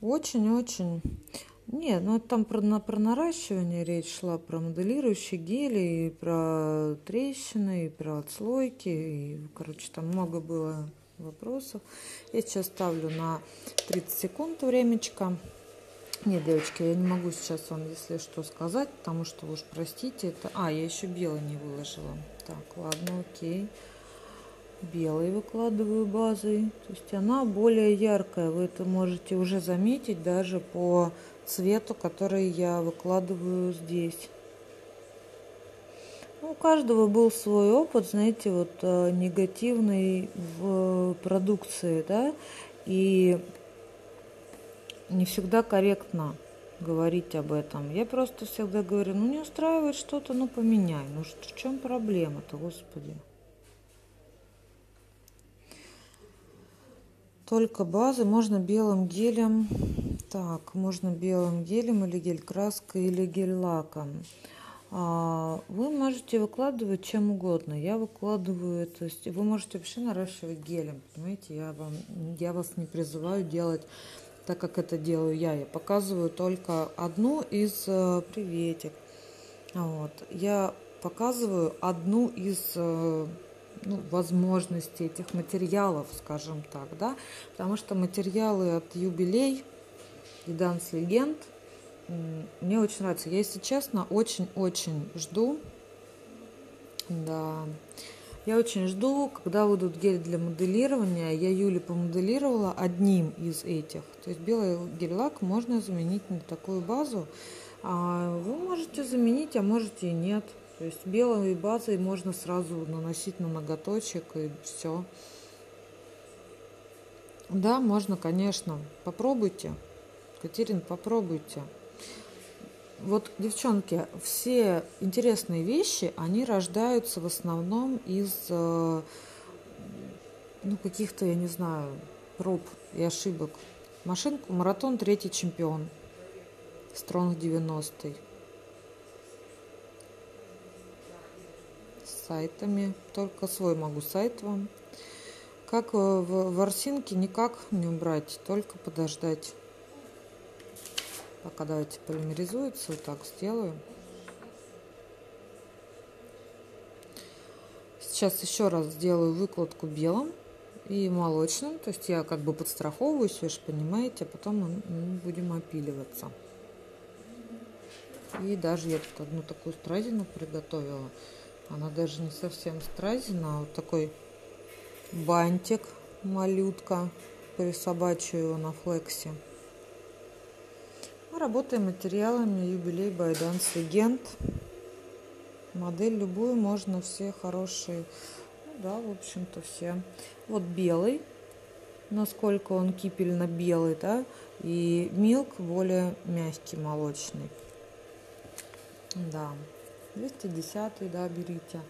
Очень-очень. Нет, ну это там про наращивание речь шла, про моделирующие гели, и про трещины, и про отслойки. И, короче, там много было вопросов. Я сейчас ставлю на 30 секунд времечко. Нет, девочки, я не могу сейчас вам, если что, сказать, потому что, уж простите, это... А, я еще белый не выложила. Так, ладно, окей. Белой выкладываю базой, то есть она более яркая, вы это можете уже заметить даже по цвету, который я выкладываю здесь. Ну, у каждого был свой опыт, знаете, вот негативный в продукции, да, и не всегда корректно говорить об этом. Я просто всегда говорю, ну не устраивает что-то, ну поменяй, ну в чем проблема-то, господи. Только базы можно белым гелем. Так, можно белым гелем или гель-краской, или гель-лаком. Вы можете выкладывать чем угодно. Я выкладываю, то есть вы можете вообще наращивать гелем. Понимаете, я вас не призываю делать так, как это делаю я. Я показываю только одну из приветик. Вот. Я показываю одну из. Ну, возможности этих материалов, скажем так, да, потому что материалы от Юбилей и Dance Legend мне очень нравятся. Я, если честно, очень-очень жду, да, я очень жду, когда выйдут гель для моделирования. Я Юле помоделировала одним из этих, то есть белый гель-лак можно заменить на такую базу, а вы можете заменить, а можете и нет. То есть белой базой можно сразу наносить на ноготочек и все. Да, можно, конечно. Попробуйте. Катерина, попробуйте. Вот, девчонки, все интересные вещи, они рождаются в основном из ну, каких-то, я не знаю, проб и ошибок. Машинку, маратон, третий чемпион. Стронг 90. С сайтами. Только свой могу сайт вам. Как в ворсинке, никак не убрать, только подождать. Пока давайте полимеризуется, вот так сделаю. Сейчас еще раз сделаю выкладку белым и молочным. То есть я как бы подстраховываюсь, вы же понимаете, а потом мы будем опиливаться. И даже я тут одну такую стразину приготовила. Она даже не совсем стразина, а вот такой бантик, малютка. Присобачу его на флексе. Мы работаем материалами Юбилей by Dance Legend. Модель любую, можно все хорошие. Ну, да, в общем-то все. Вот белый. Насколько он кипельно-белый, да? И милк более мягкий, молочный. Да. 210, да, берите.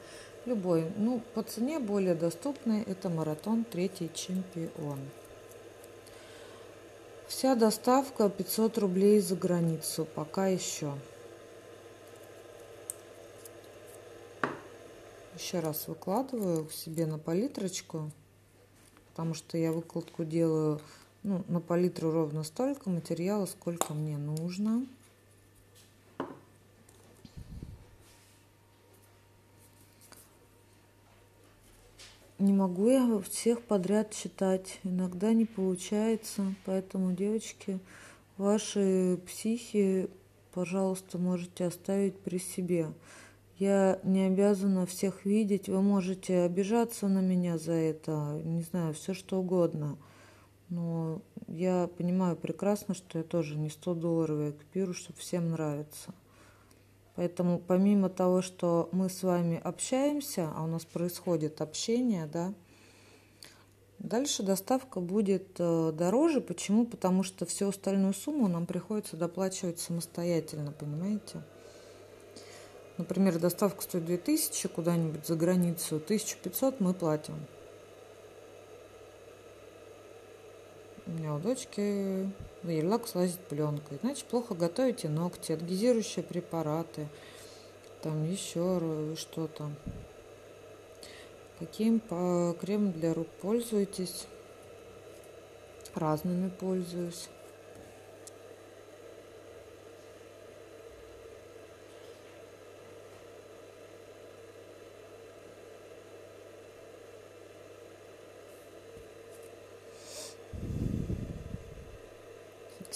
Любой. Ну, по цене более доступный. Это маратон, третий чемпион. Вся доставка 500 рублей за границу. Пока еще. Еще раз выкладываю к себе на палитрочку, потому что я выкладку делаю, ну, на палитру ровно столько материала, сколько мне нужно. Не могу я всех подряд читать, иногда не получается, поэтому, девочки, ваши психи, пожалуйста, можете оставить при себе. Я не обязана всех видеть. Вы можете обижаться на меня за это, не знаю, все что угодно. Но я понимаю прекрасно, что я тоже не 100-долларовую экипиру, чтобы всем нравится. Поэтому помимо того, что мы с вами общаемся, а у нас происходит общение, да, дальше доставка будет дороже. Почему? Потому что всю остальную сумму нам приходится доплачивать самостоятельно, понимаете? Например, доставка стоит 2000 куда-нибудь за границу, 1500 мы платим. У меня у дочки в ярлак слазит пленка. Иначе плохо готовите ногти, адгезирующие препараты, там еще что-то. Каким кремом для рук пользуетесь? Разными пользуюсь.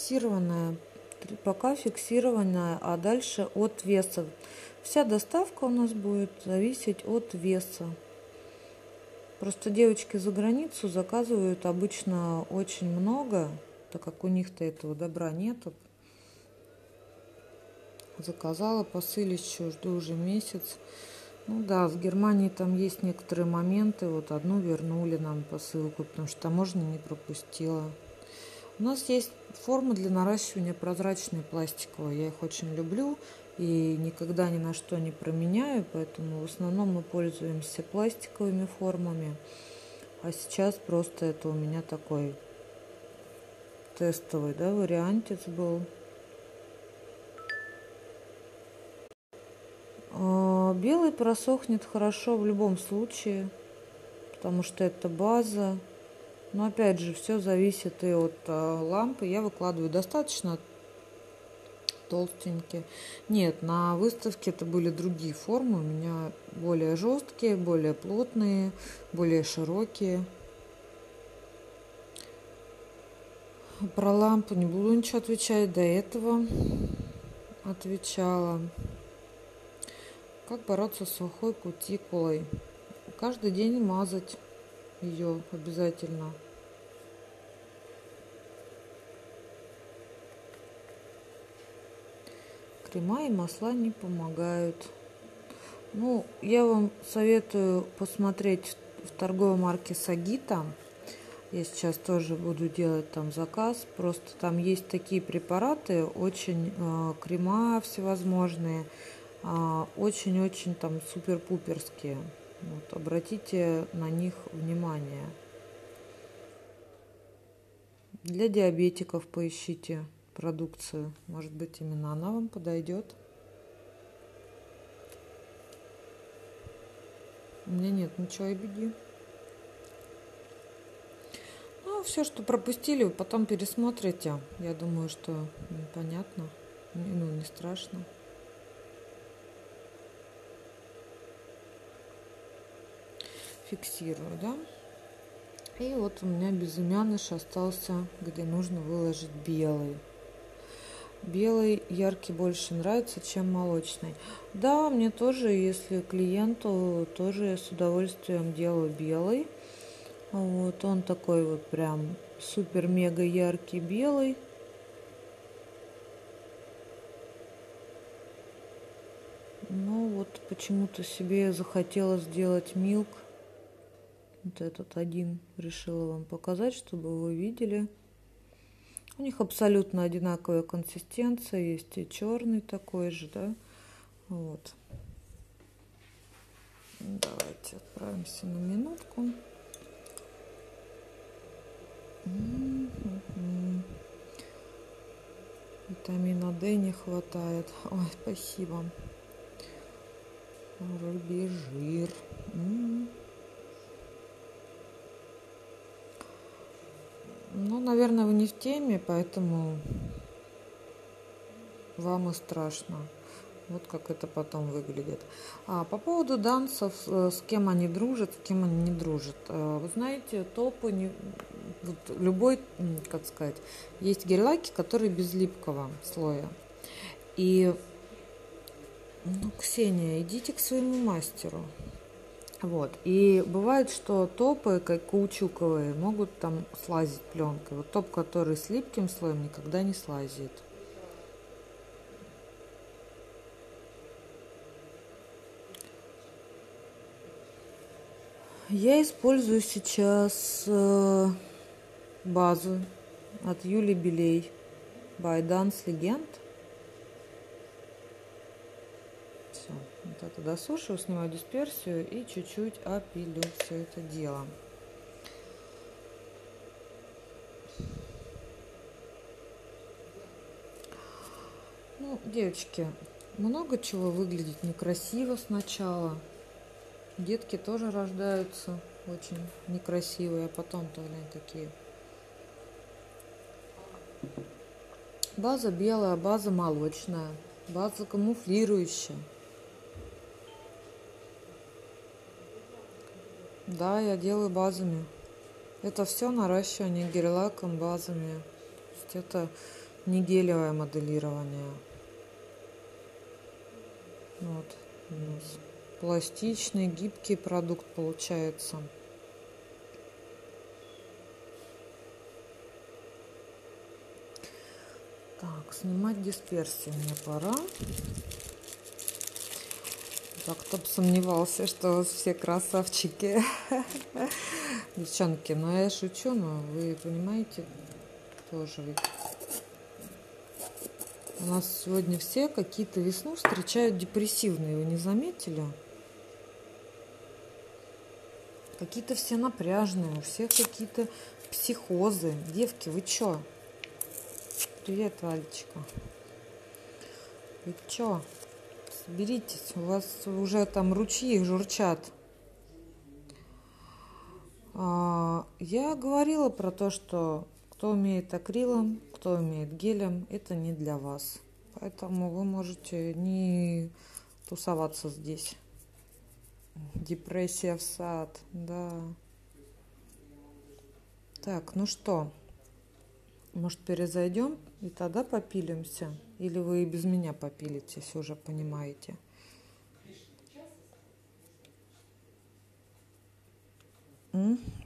Фиксированная, пока фиксированная, а дальше от веса. Вся доставка у нас будет зависеть от веса. Просто девочки за границу заказывают обычно очень много, так как у них-то этого добра нету. Заказала посылищу, жду уже месяц. Ну да, в Германии там есть некоторые моменты. Вот одну вернули нам посылку, потому что таможня не пропустила. У нас есть формы для наращивания прозрачные пластиковые. Я их очень люблю и никогда ни на что не променяю, поэтому в основном мы пользуемся пластиковыми формами. А сейчас просто это у меня такой тестовый, да, вариантец был. Белый просохнет хорошо в любом случае, потому что это база. Но опять же, все зависит и от лампы. Я выкладываю достаточно толстенькие. Нет, на выставке это были другие формы. У меня более жесткие, более плотные, более широкие. Про лампу не буду ничего отвечать. До этого отвечала. Как бороться с сухой кутикулой? Каждый день мазать ее обязательно. Крема и масла не помогают. Ну, я вам советую посмотреть в торговой марке Сагита. Я сейчас тоже буду делать там заказ. Просто там есть такие препараты, очень крема всевозможные, очень-очень там супер-пуперские. Вот, обратите на них внимание. Для диабетиков поищите продукцию. Может быть, именно она вам подойдет. У меня нет ничего и беги. Ну, все, что пропустили, потом пересмотрите. Я думаю, что понятно. Ну, не страшно. Фиксирую, да? И вот у меня безымянныш остался, где нужно выложить белый. Белый яркий больше нравится, чем молочный. Да, мне тоже, если клиенту, тоже я с удовольствием делаю белый. Вот он такой вот прям супер-мега яркий белый. Ну вот почему-то себе захотелось сделать милк. Вот этот один решила вам показать, чтобы вы видели. У них абсолютно одинаковая консистенция. Есть и черный такой же, да. Вот. Давайте отправимся на минутку. Витамина D не хватает. Ой, спасибо. Рыбий жир. Ну, наверное, вы не в теме, поэтому вам и страшно. Вот как это потом выглядит. А по поводу дансов, с кем они дружат, с кем они не дружат. Вы знаете, топы, вот любой, как сказать, есть гель-лаки, которые без липкого слоя. И, ну, Ксения, идите к своему мастеру. Вот. И бывает, что топы, как каучуковые, могут там слазить пленкой. Вот топ, который с липким слоем, никогда не слазит. Я использую сейчас базу от Юли Белей by Dance Legend. Вот это досушиваю, снимаю дисперсию и чуть-чуть опилю все это дело. Ну, девочки, много чего выглядит некрасиво сначала. Детки тоже рождаются очень некрасивые, а потом-то они такие. База белая, база молочная, база камуфлирующая. Да, я делаю базами. Это все наращивание гель-лаком базами. То есть это не гелевое моделирование. Вот у нас пластичный, гибкий продукт получается. Так, снимать дисперсию мне пора. Так, кто бы сомневался, что у вас все красавчики. Девчонки, ну я шучу, но вы понимаете, тоже ведь. У нас сегодня все какие-то весну встречают депрессивные, вы не заметили? Какие-то все напряжные, у всех какие-то психозы. Девки, вы чё? Привет, Валечка. Вы чё? Соберитесь, у вас уже там ручьи журчат. Я говорила про то, что кто умеет акрилом, кто умеет гелем, это не для вас. Поэтому вы можете не тусоваться здесь. Депрессия в сад, да. Так, ну что, может, перезайдем и тогда попилимся? Или вы и без меня попилитесь, уже понимаете.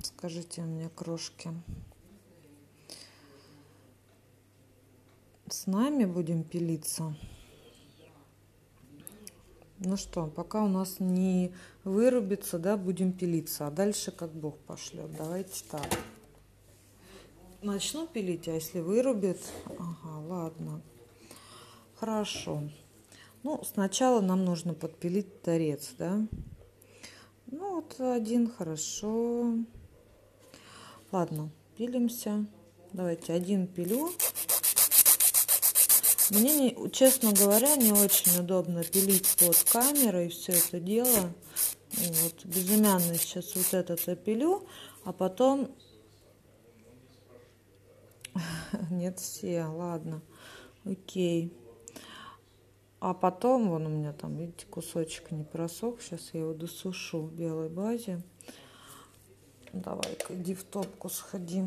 Скажите мне, крошки. С нами будем пилиться. Ну что, пока у нас не вырубится, да, будем пилиться. А дальше как Бог пошлет. Давайте так. Начну пилить, а если вырубит... Ага, ладно. Хорошо. Ну, сначала нам нужно подпилить торец, да? Ну, вот один, хорошо. Ладно, пилимся. Давайте один пилю. Мне, честно говоря, не очень удобно пилить под камерой все это дело. Вот безымянно сейчас вот этот опилю, а потом... Нет, все, ладно, окей. А потом, вон у меня там, видите, кусочек не просох. Сейчас я его досушу в белой базе. Давай-ка, иди в топку сходи.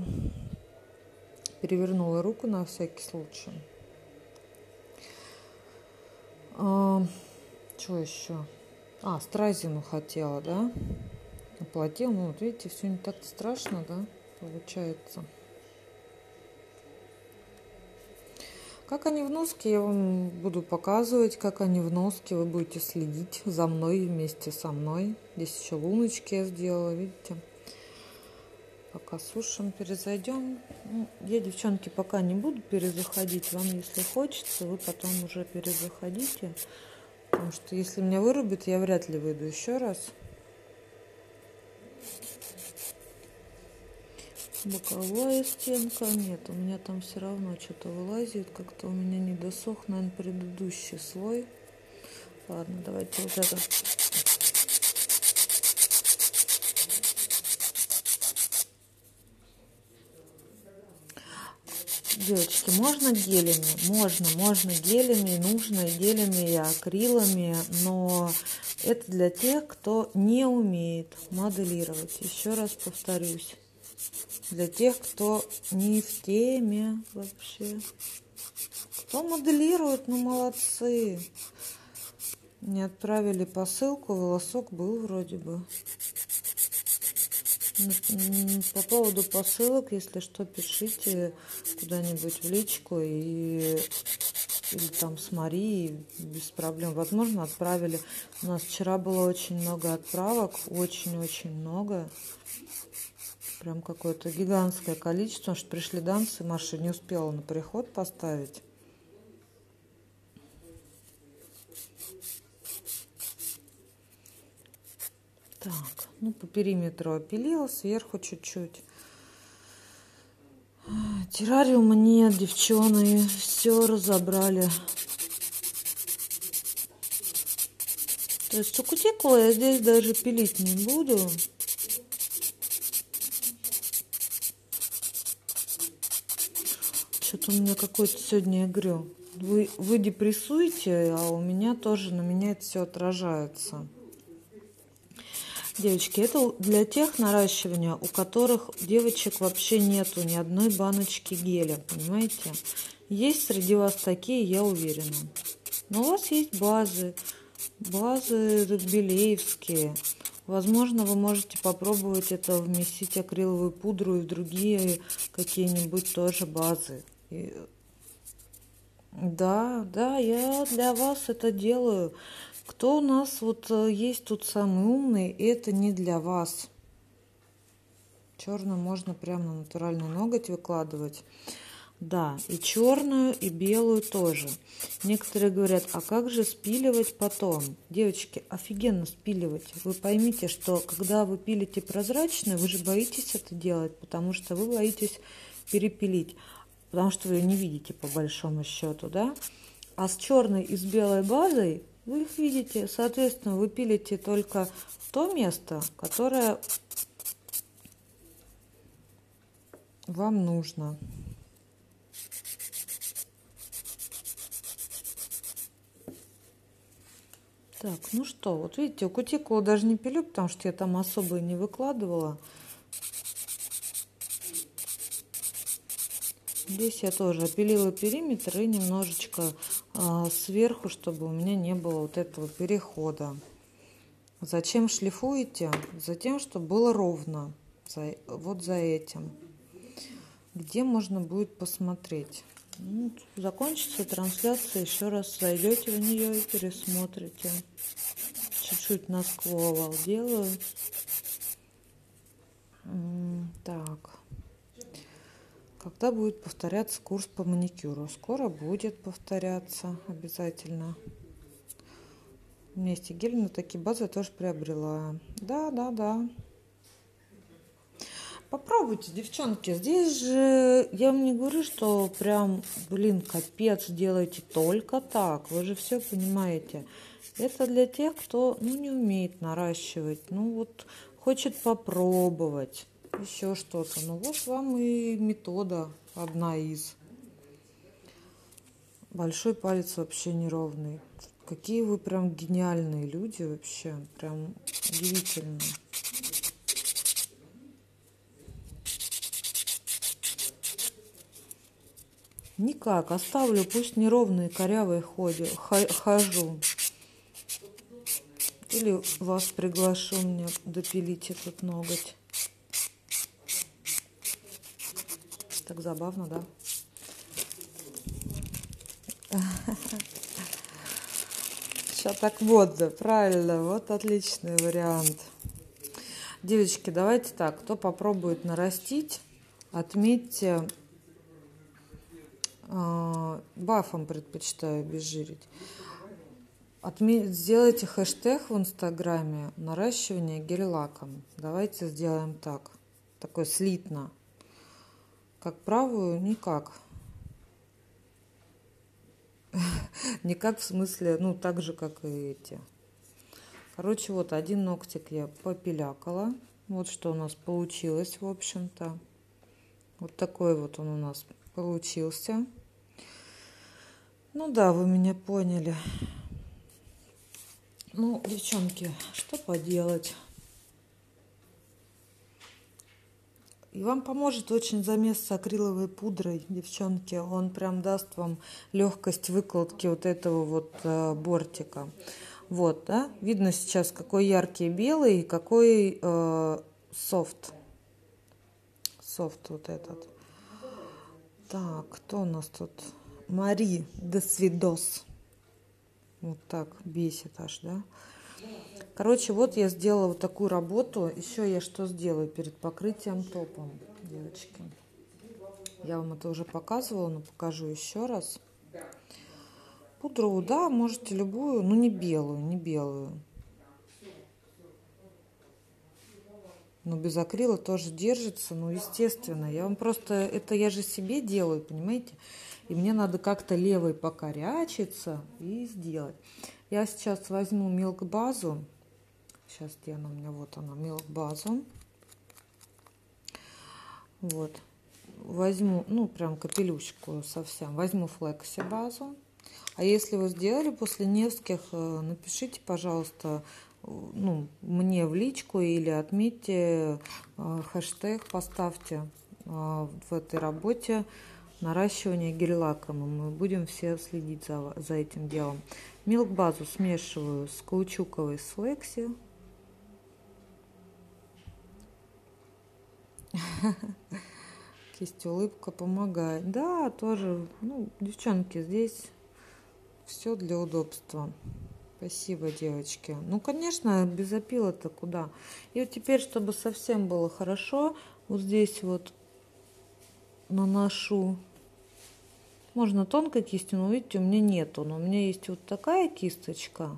Перевернула руку на всякий случай. Что еще? А, стразину хотела, да? Оплатила. Ну, вот видите, все не так страшно, да? Получается. Как они в носке, я вам буду показывать, как они в носке. Вы будете следить за мной, вместе со мной. Здесь еще луночки я сделала, видите? Пока сушим, перезайдем. Я, девчонки, пока не буду перезаходить. Вам, если хочется, вы потом уже перезаходите. Потому что если меня вырубит, я вряд ли выйду еще раз. Боковая стенка. Нет, у меня там все равно что-то вылазит. Как-то у меня не досох, наверное, предыдущий слой. Ладно, давайте вот это. Девочки, можно гелями? Можно гелями, нужно гелями и акрилами, но это для тех, кто не умеет моделировать. Еще раз повторюсь. Для тех, кто не в теме вообще. Кто моделирует, ну молодцы. Не отправили посылку, волосок был вроде бы. По поводу посылок, если что, пишите куда-нибудь в личку или там смотри, без проблем. Возможно, отправили. У нас вчера было очень много отправок, очень-очень много. Прям какое-то гигантское количество, потому что пришли дансы, Маша не успела на приход поставить. Так, ну по периметру опилила, сверху чуть-чуть. Террариума нет, девчонки, все разобрали. То есть чукутику я здесь даже пилить не буду. Что-то у меня какой-то сегодня, я говорю, вы депрессуете, а у меня тоже, на меня это все отражается. Девочки, это для тех наращивания, у которых девочек вообще нету ни одной баночки геля, понимаете? Есть среди вас такие, я уверена. Но у вас есть базы белеевские. Возможно, вы можете попробовать это вместить акриловую пудру и в другие какие-нибудь тоже базы. И... Да, я для вас это делаю. Кто у нас вот есть тут самый умный, и это не для вас. Черную можно прямо на натуральный ноготь выкладывать. Да, и черную, и белую тоже. Некоторые говорят, а как же спиливать потом? Девочки, офигенно спиливать. Вы поймите, что когда вы пилите прозрачную, вы же боитесь это делать, потому что вы боитесь перепилить. Потому что вы ее не видите, по большому счету, да? А с черной и с белой базой вы их видите. Соответственно, вы пилите только то место, которое вам нужно. Так, ну что, вот видите, кутикулу даже не пилю, потому что я там особо и не выкладывала. Здесь я тоже опилила периметр и немножечко сверху, чтобы у меня не было вот этого перехода. Зачем шлифуете? Затем, чтобы было ровно. Вот за этим. Где можно будет посмотреть? Ну, закончится трансляция, еще раз зайдете в нее и пересмотрите. Чуть-чуть Москву овал делаю. Так. Когда будет повторяться курс по маникюру? Скоро будет повторяться обязательно. Вместе гель, но такие базы я тоже приобрела. Да. Попробуйте, девчонки. Здесь же я вам не говорю, что прям, блин, капец, делайте только так. Вы же все понимаете. Это для тех, кто не умеет наращивать. Хочет попробовать. Еще что-то. Вот вам и метода одна из. Большой палец вообще неровный. Какие вы прям гениальные люди вообще. Прям удивительно. Никак. Оставлю, пусть неровные, корявые хожу. Или вас приглашу, мне допилить этот ноготь. Так забавно, да? Сейчас так модно, правильно. Вот отличный вариант. Девочки, давайте так. Кто попробует нарастить, отметьте. Бафом предпочитаю обезжирить. Сделайте хэштег в Инстаграме наращивание гель-лаком. Давайте сделаем так. Такое слитно. Как правую, никак. Никак в смысле, так же, как и эти. Короче, вот один ногтик я попилякала. Вот что у нас получилось, в общем-то. Вот такой вот он у нас получился. Вы меня поняли. Девчонки, что поделать? И вам поможет очень замес с акриловой пудрой, девчонки. Он прям даст вам легкость выкладки вот этого бортика. Вот, да? Видно сейчас, какой яркий белый и какой софт. Софт вот этот. Так, кто у нас тут? Мари, до свидос. Вот так, бесит аж, да? Короче, вот я сделала вот такую работу. Еще я что сделаю перед покрытием топом, девочки? Я вам это уже показывала, но покажу еще раз. Пудру, да, можете любую, не белую, Но без акрила тоже держится, естественно. Я вам просто, это я же себе делаю, понимаете? И мне надо как-то левой покорячиться и сделать. Я сейчас возьму мелкбазу. Сейчас где она у меня? Вот она, мелкбазу. Вот. Возьму, прям капелюшку совсем. Возьму флекси базу. А если вы сделали после Невских, напишите, пожалуйста, мне в личку или отметьте хэштег, поставьте в этой работе наращивание гель-лаком. Мы будем все следить за этим делом. Мелкбазу смешиваю с каучуковой флекси. Кисть улыбка помогает. Да, тоже. Девчонки, здесь все для удобства. Спасибо, девочки. Конечно, без опила-то куда. И вот теперь, чтобы совсем было хорошо, вот здесь вот наношу. Можно тонкой кистью, но видите, у меня нету. Но у меня есть вот такая кисточка.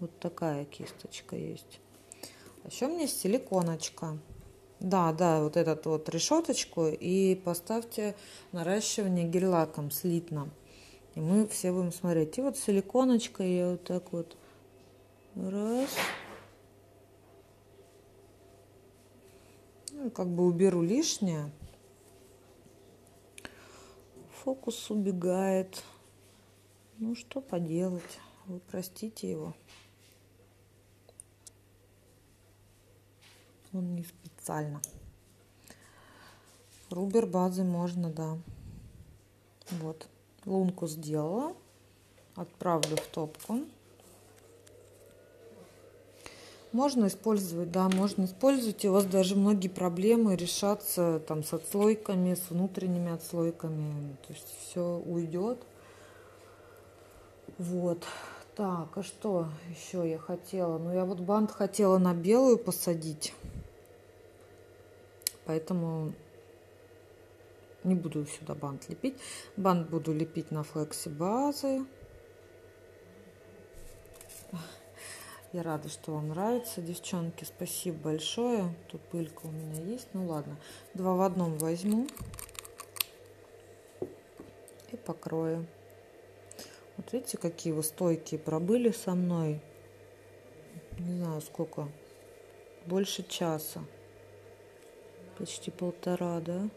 Вот такая кисточка есть. А еще у меня силиконочка. Да, вот этот вот решеточку. И поставьте наращивание гель-лаком слитно. И мы все будем смотреть. И вот силиконочкой я вот так вот. Раз. Уберу лишнее. Фокус убегает. Что поделать? Вы простите его. Он не специально. Рубер базы можно, да. Вот. Лунку сделала, отправлю в топку. Можно использовать, да, можно использовать. У вас даже многие проблемы решатся там с отслойками, с внутренними отслойками. То есть все уйдет. Вот. Так, а что еще я хотела? Я вот бант хотела на белую посадить. Поэтому не буду сюда бант лепить. Бант буду лепить на флекси базы. Я рада, что вам нравится. Девчонки, спасибо большое. Тут пылька у меня есть. Ну ладно, два в одном возьму и покрою. Вот видите, какие вы стойкие пробыли со мной. Не знаю, сколько. Больше часа. Почти полтора, да?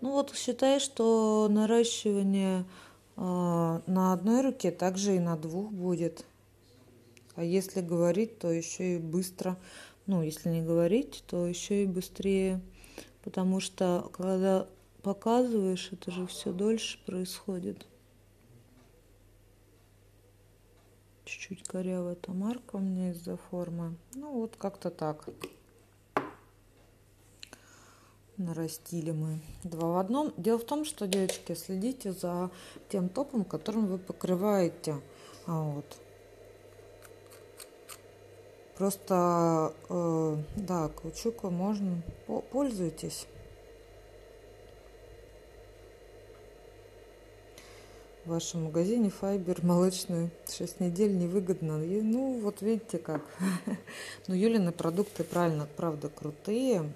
Ну вот, считай, что наращивание на одной руке также и на двух будет. А если говорить, то еще и быстро. Ну, если не говорить, то еще и быстрее. Потому что, когда показываешь, это же все дольше происходит. Чуть-чуть корявая эта марка у меня из-за формы. Ну, вот как-то так. Нарастили мы два в одном. Дело в том, что, девочки, следите за тем топом, которым вы покрываете. Вот. Просто, да, каучука можно, пользуйтесь. В вашем магазине файбер молочный 6 недель невыгодно. И, ну, вот видите как. Но Юлины продукты, правильно, правда, крутые.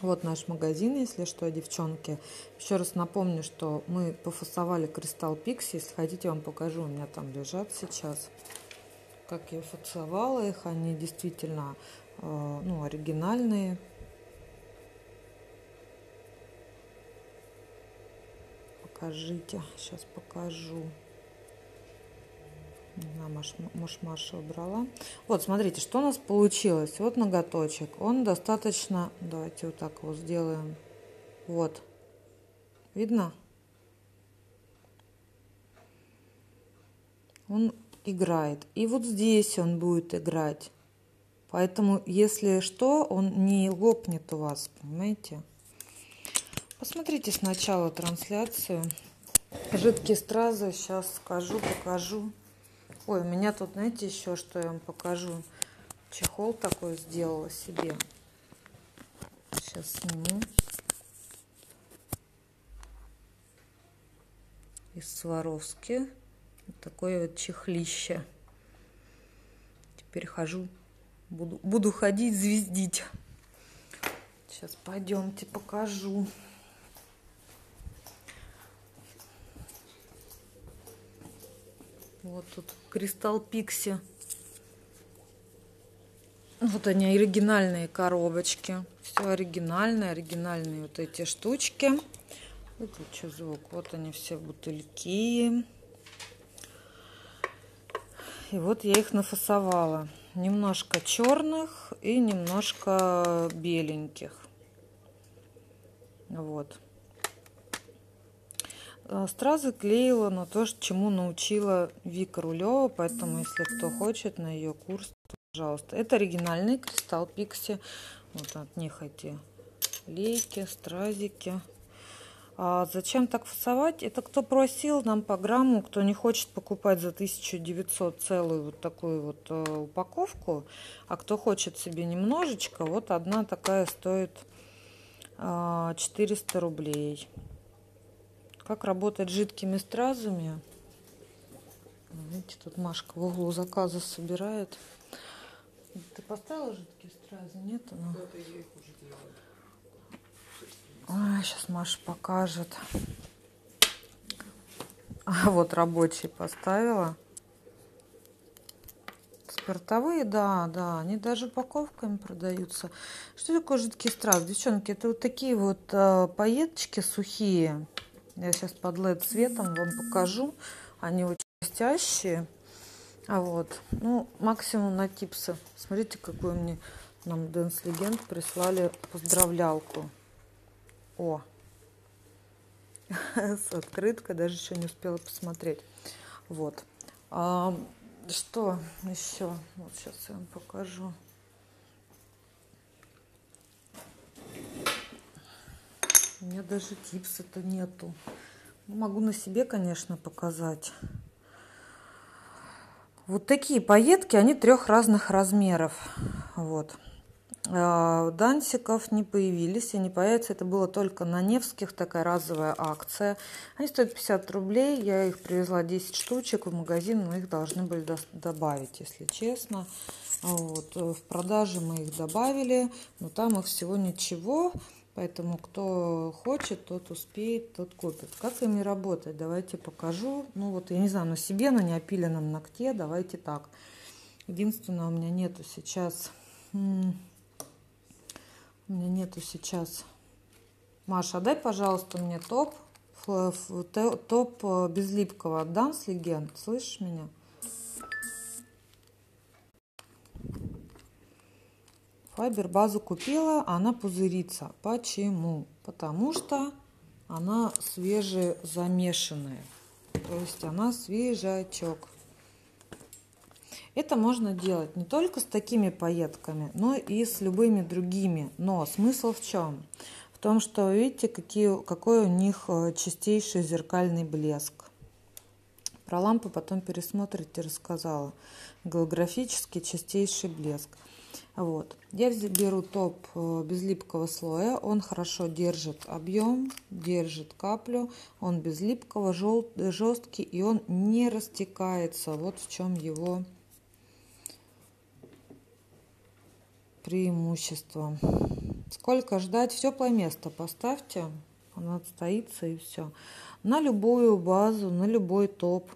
Вот наш магазин, если что, девчонки. Еще раз напомню, что мы пофасовали Crystal Pixie. Если хотите, я вам покажу. У меня там лежат сейчас. Как я фасовала их. Они действительно ну, оригинальные. Покажите. Сейчас покажу. Может, Маша убрала. Вот, смотрите, что у нас получилось. Вот ноготочек. Он достаточно... Давайте вот так его сделаем. Вот. Видно? Он играет. И вот здесь он будет играть. Поэтому, если что, он не лопнет у вас. Понимаете? Посмотрите сначала трансляцию. Жидкие стразы. Сейчас скажу, покажу. Ой, у меня тут, знаете, еще что я вам покажу. Чехол такой сделала себе. Сейчас сниму. Из Сваровски. Вот такое вот чехлище. Теперь хожу. Буду ходить звездить. Сейчас пойдемте покажу. Вот тут Crystal Pixie. Вот они, оригинальные коробочки. Все оригинальные, оригинальные вот эти штучки. Выключу звук. Вот они все бутыльки. И вот я их нафасовала. Немножко черных и немножко беленьких. Вот. Стразы клеила на то, чему научила Вика Рулева, поэтому, если кто хочет, на ее курс, пожалуйста. Это оригинальный Crystal Pixie. Вот от них эти лейки, стразики. А зачем так фасовать? Это кто просил нам по грамму, кто не хочет покупать за 1900 целую вот такую вот упаковку, а кто хочет себе немножечко, вот одна такая стоит 400 рублей. Как работать с жидкими стразами. Видите, тут Машка в углу заказа собирает. Ты поставила жидкие стразы? Нет? Она... Ой, сейчас Маша покажет. А вот рабочие поставила. Спиртовые, да, они даже упаковками продаются. Что такое жидкие стразы? Девчонки, это вот такие вот пайеточки сухие. Я сейчас под LED цветом вам покажу. Они очень блестящие. А вот, ну, максимум на типсы. Смотрите, какую мне нам Dance Legend прислали поздравлялку. О! С открыткой, даже еще не успела посмотреть. Вот. Что еще? Вот сейчас я вам покажу. У меня даже типса-то нету. Могу на себе, конечно, показать. Вот такие пайетки, они трех разных размеров. Вот. Дансиков не появились и не появятся. Это было только на Невских, такая разовая акция. Они стоят 50 рублей. Я их привезла 10 штучек в магазин, но их должны были добавить, если честно. Вот. В продаже мы их добавили, но там их всего ничего. Поэтому кто хочет, тот успеет, тот купит. Как ими работать? Давайте покажу. Ну вот, я не знаю, на себе, на неопиленном ногте. Давайте так. Единственное, у меня нету сейчас. Маша, дай, пожалуйста, мне топ без липкого. Dance Legend. Слышишь меня? Файбер базу купила, она пузырится. Почему? Потому что она свежезамешанная. То есть она свежачок. Это можно делать не только с такими пайетками, но и с любыми другими. Но смысл в чем? В том, что видите, какой у них чистейший зеркальный блеск. Про лампы потом пересмотрите, рассказала. Голографически чистейший блеск. Вот. Я беру топ без липкого слоя. Он хорошо держит объем, держит каплю. Он без липкого, жесткий, и он не растекается. Вот в чем его преимущество. Сколько ждать? Все по месту поставьте, она отстоится, и все. На любую базу, на любой топ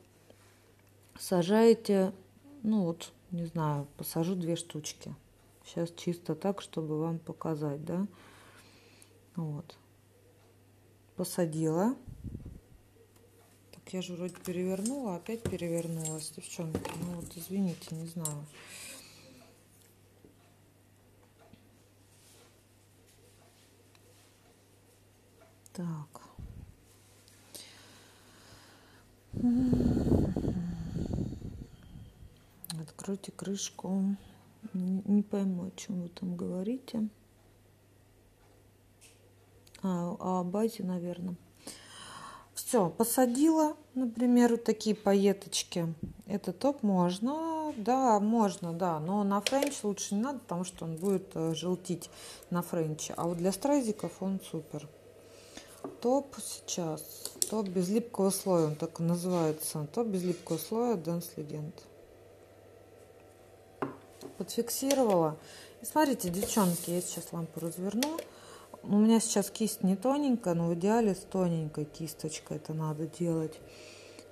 сажаете, ну вот, не знаю, посажу 2 штучки. Сейчас чисто так, чтобы вам показать, да? Вот. Посадила. Так, я же вроде перевернула, опять перевернулась, девчонки. Ну вот, извините, не знаю. Так. Откройте крышку. Не пойму, о чем вы там говорите. О базе, наверное. Все, посадила, например, вот такие пайеточки. Это топ можно, да, можно, да. Но на френч лучше не надо, потому что он будет желтить на френче. А вот для стразиков он супер. Топ сейчас. Топ без липкого слоя. Он так и называется. Топ без липкого слоя Dance Legend. Подфиксировала. И смотрите, девчонки, я сейчас лампу разверну. У меня сейчас кисть не тоненькая, но в идеале с тоненькой кисточкой это надо делать.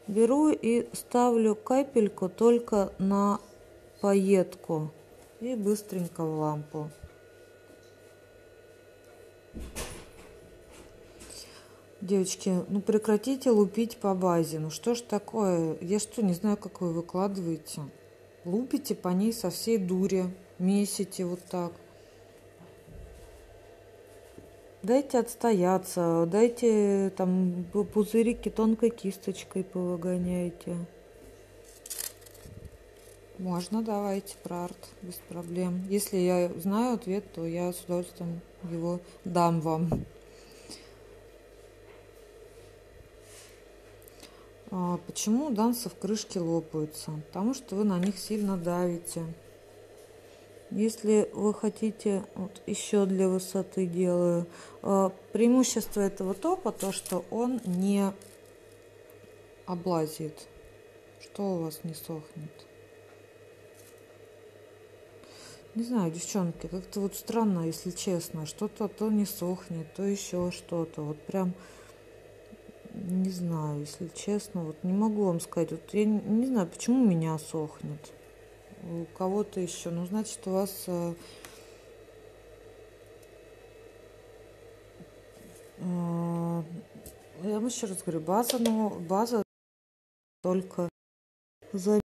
Беру и ставлю капельку только на пайетку. И быстренько в лампу. Девочки, ну прекратите лупить по базе. Ну что ж такое? Я что, не знаю, как вы выкладываете? Лупите по ней со всей дури. Месите вот так. Дайте отстояться. Дайте там пузырики тонкой кисточкой повыгоняйте. Можно, давайте про арт. Без проблем. Если я знаю ответ, то я с удовольствием его дам вам. Почему у дансов крышки лопаются? Потому что вы на них сильно давите. Если вы хотите, вот еще для высоты делаю. Преимущество этого топа то, что он не облазит. Что у вас не сохнет? Не знаю, девчонки, как-то вот странно, если честно. Что-то то не сохнет, то еще что-то. Вот прям... Не знаю, если честно, вот не могу вам сказать. Вот я не знаю, почему у меня сохнет. У кого-то еще. Ну, значит, у вас я вам еще раз говорю, база, но база только за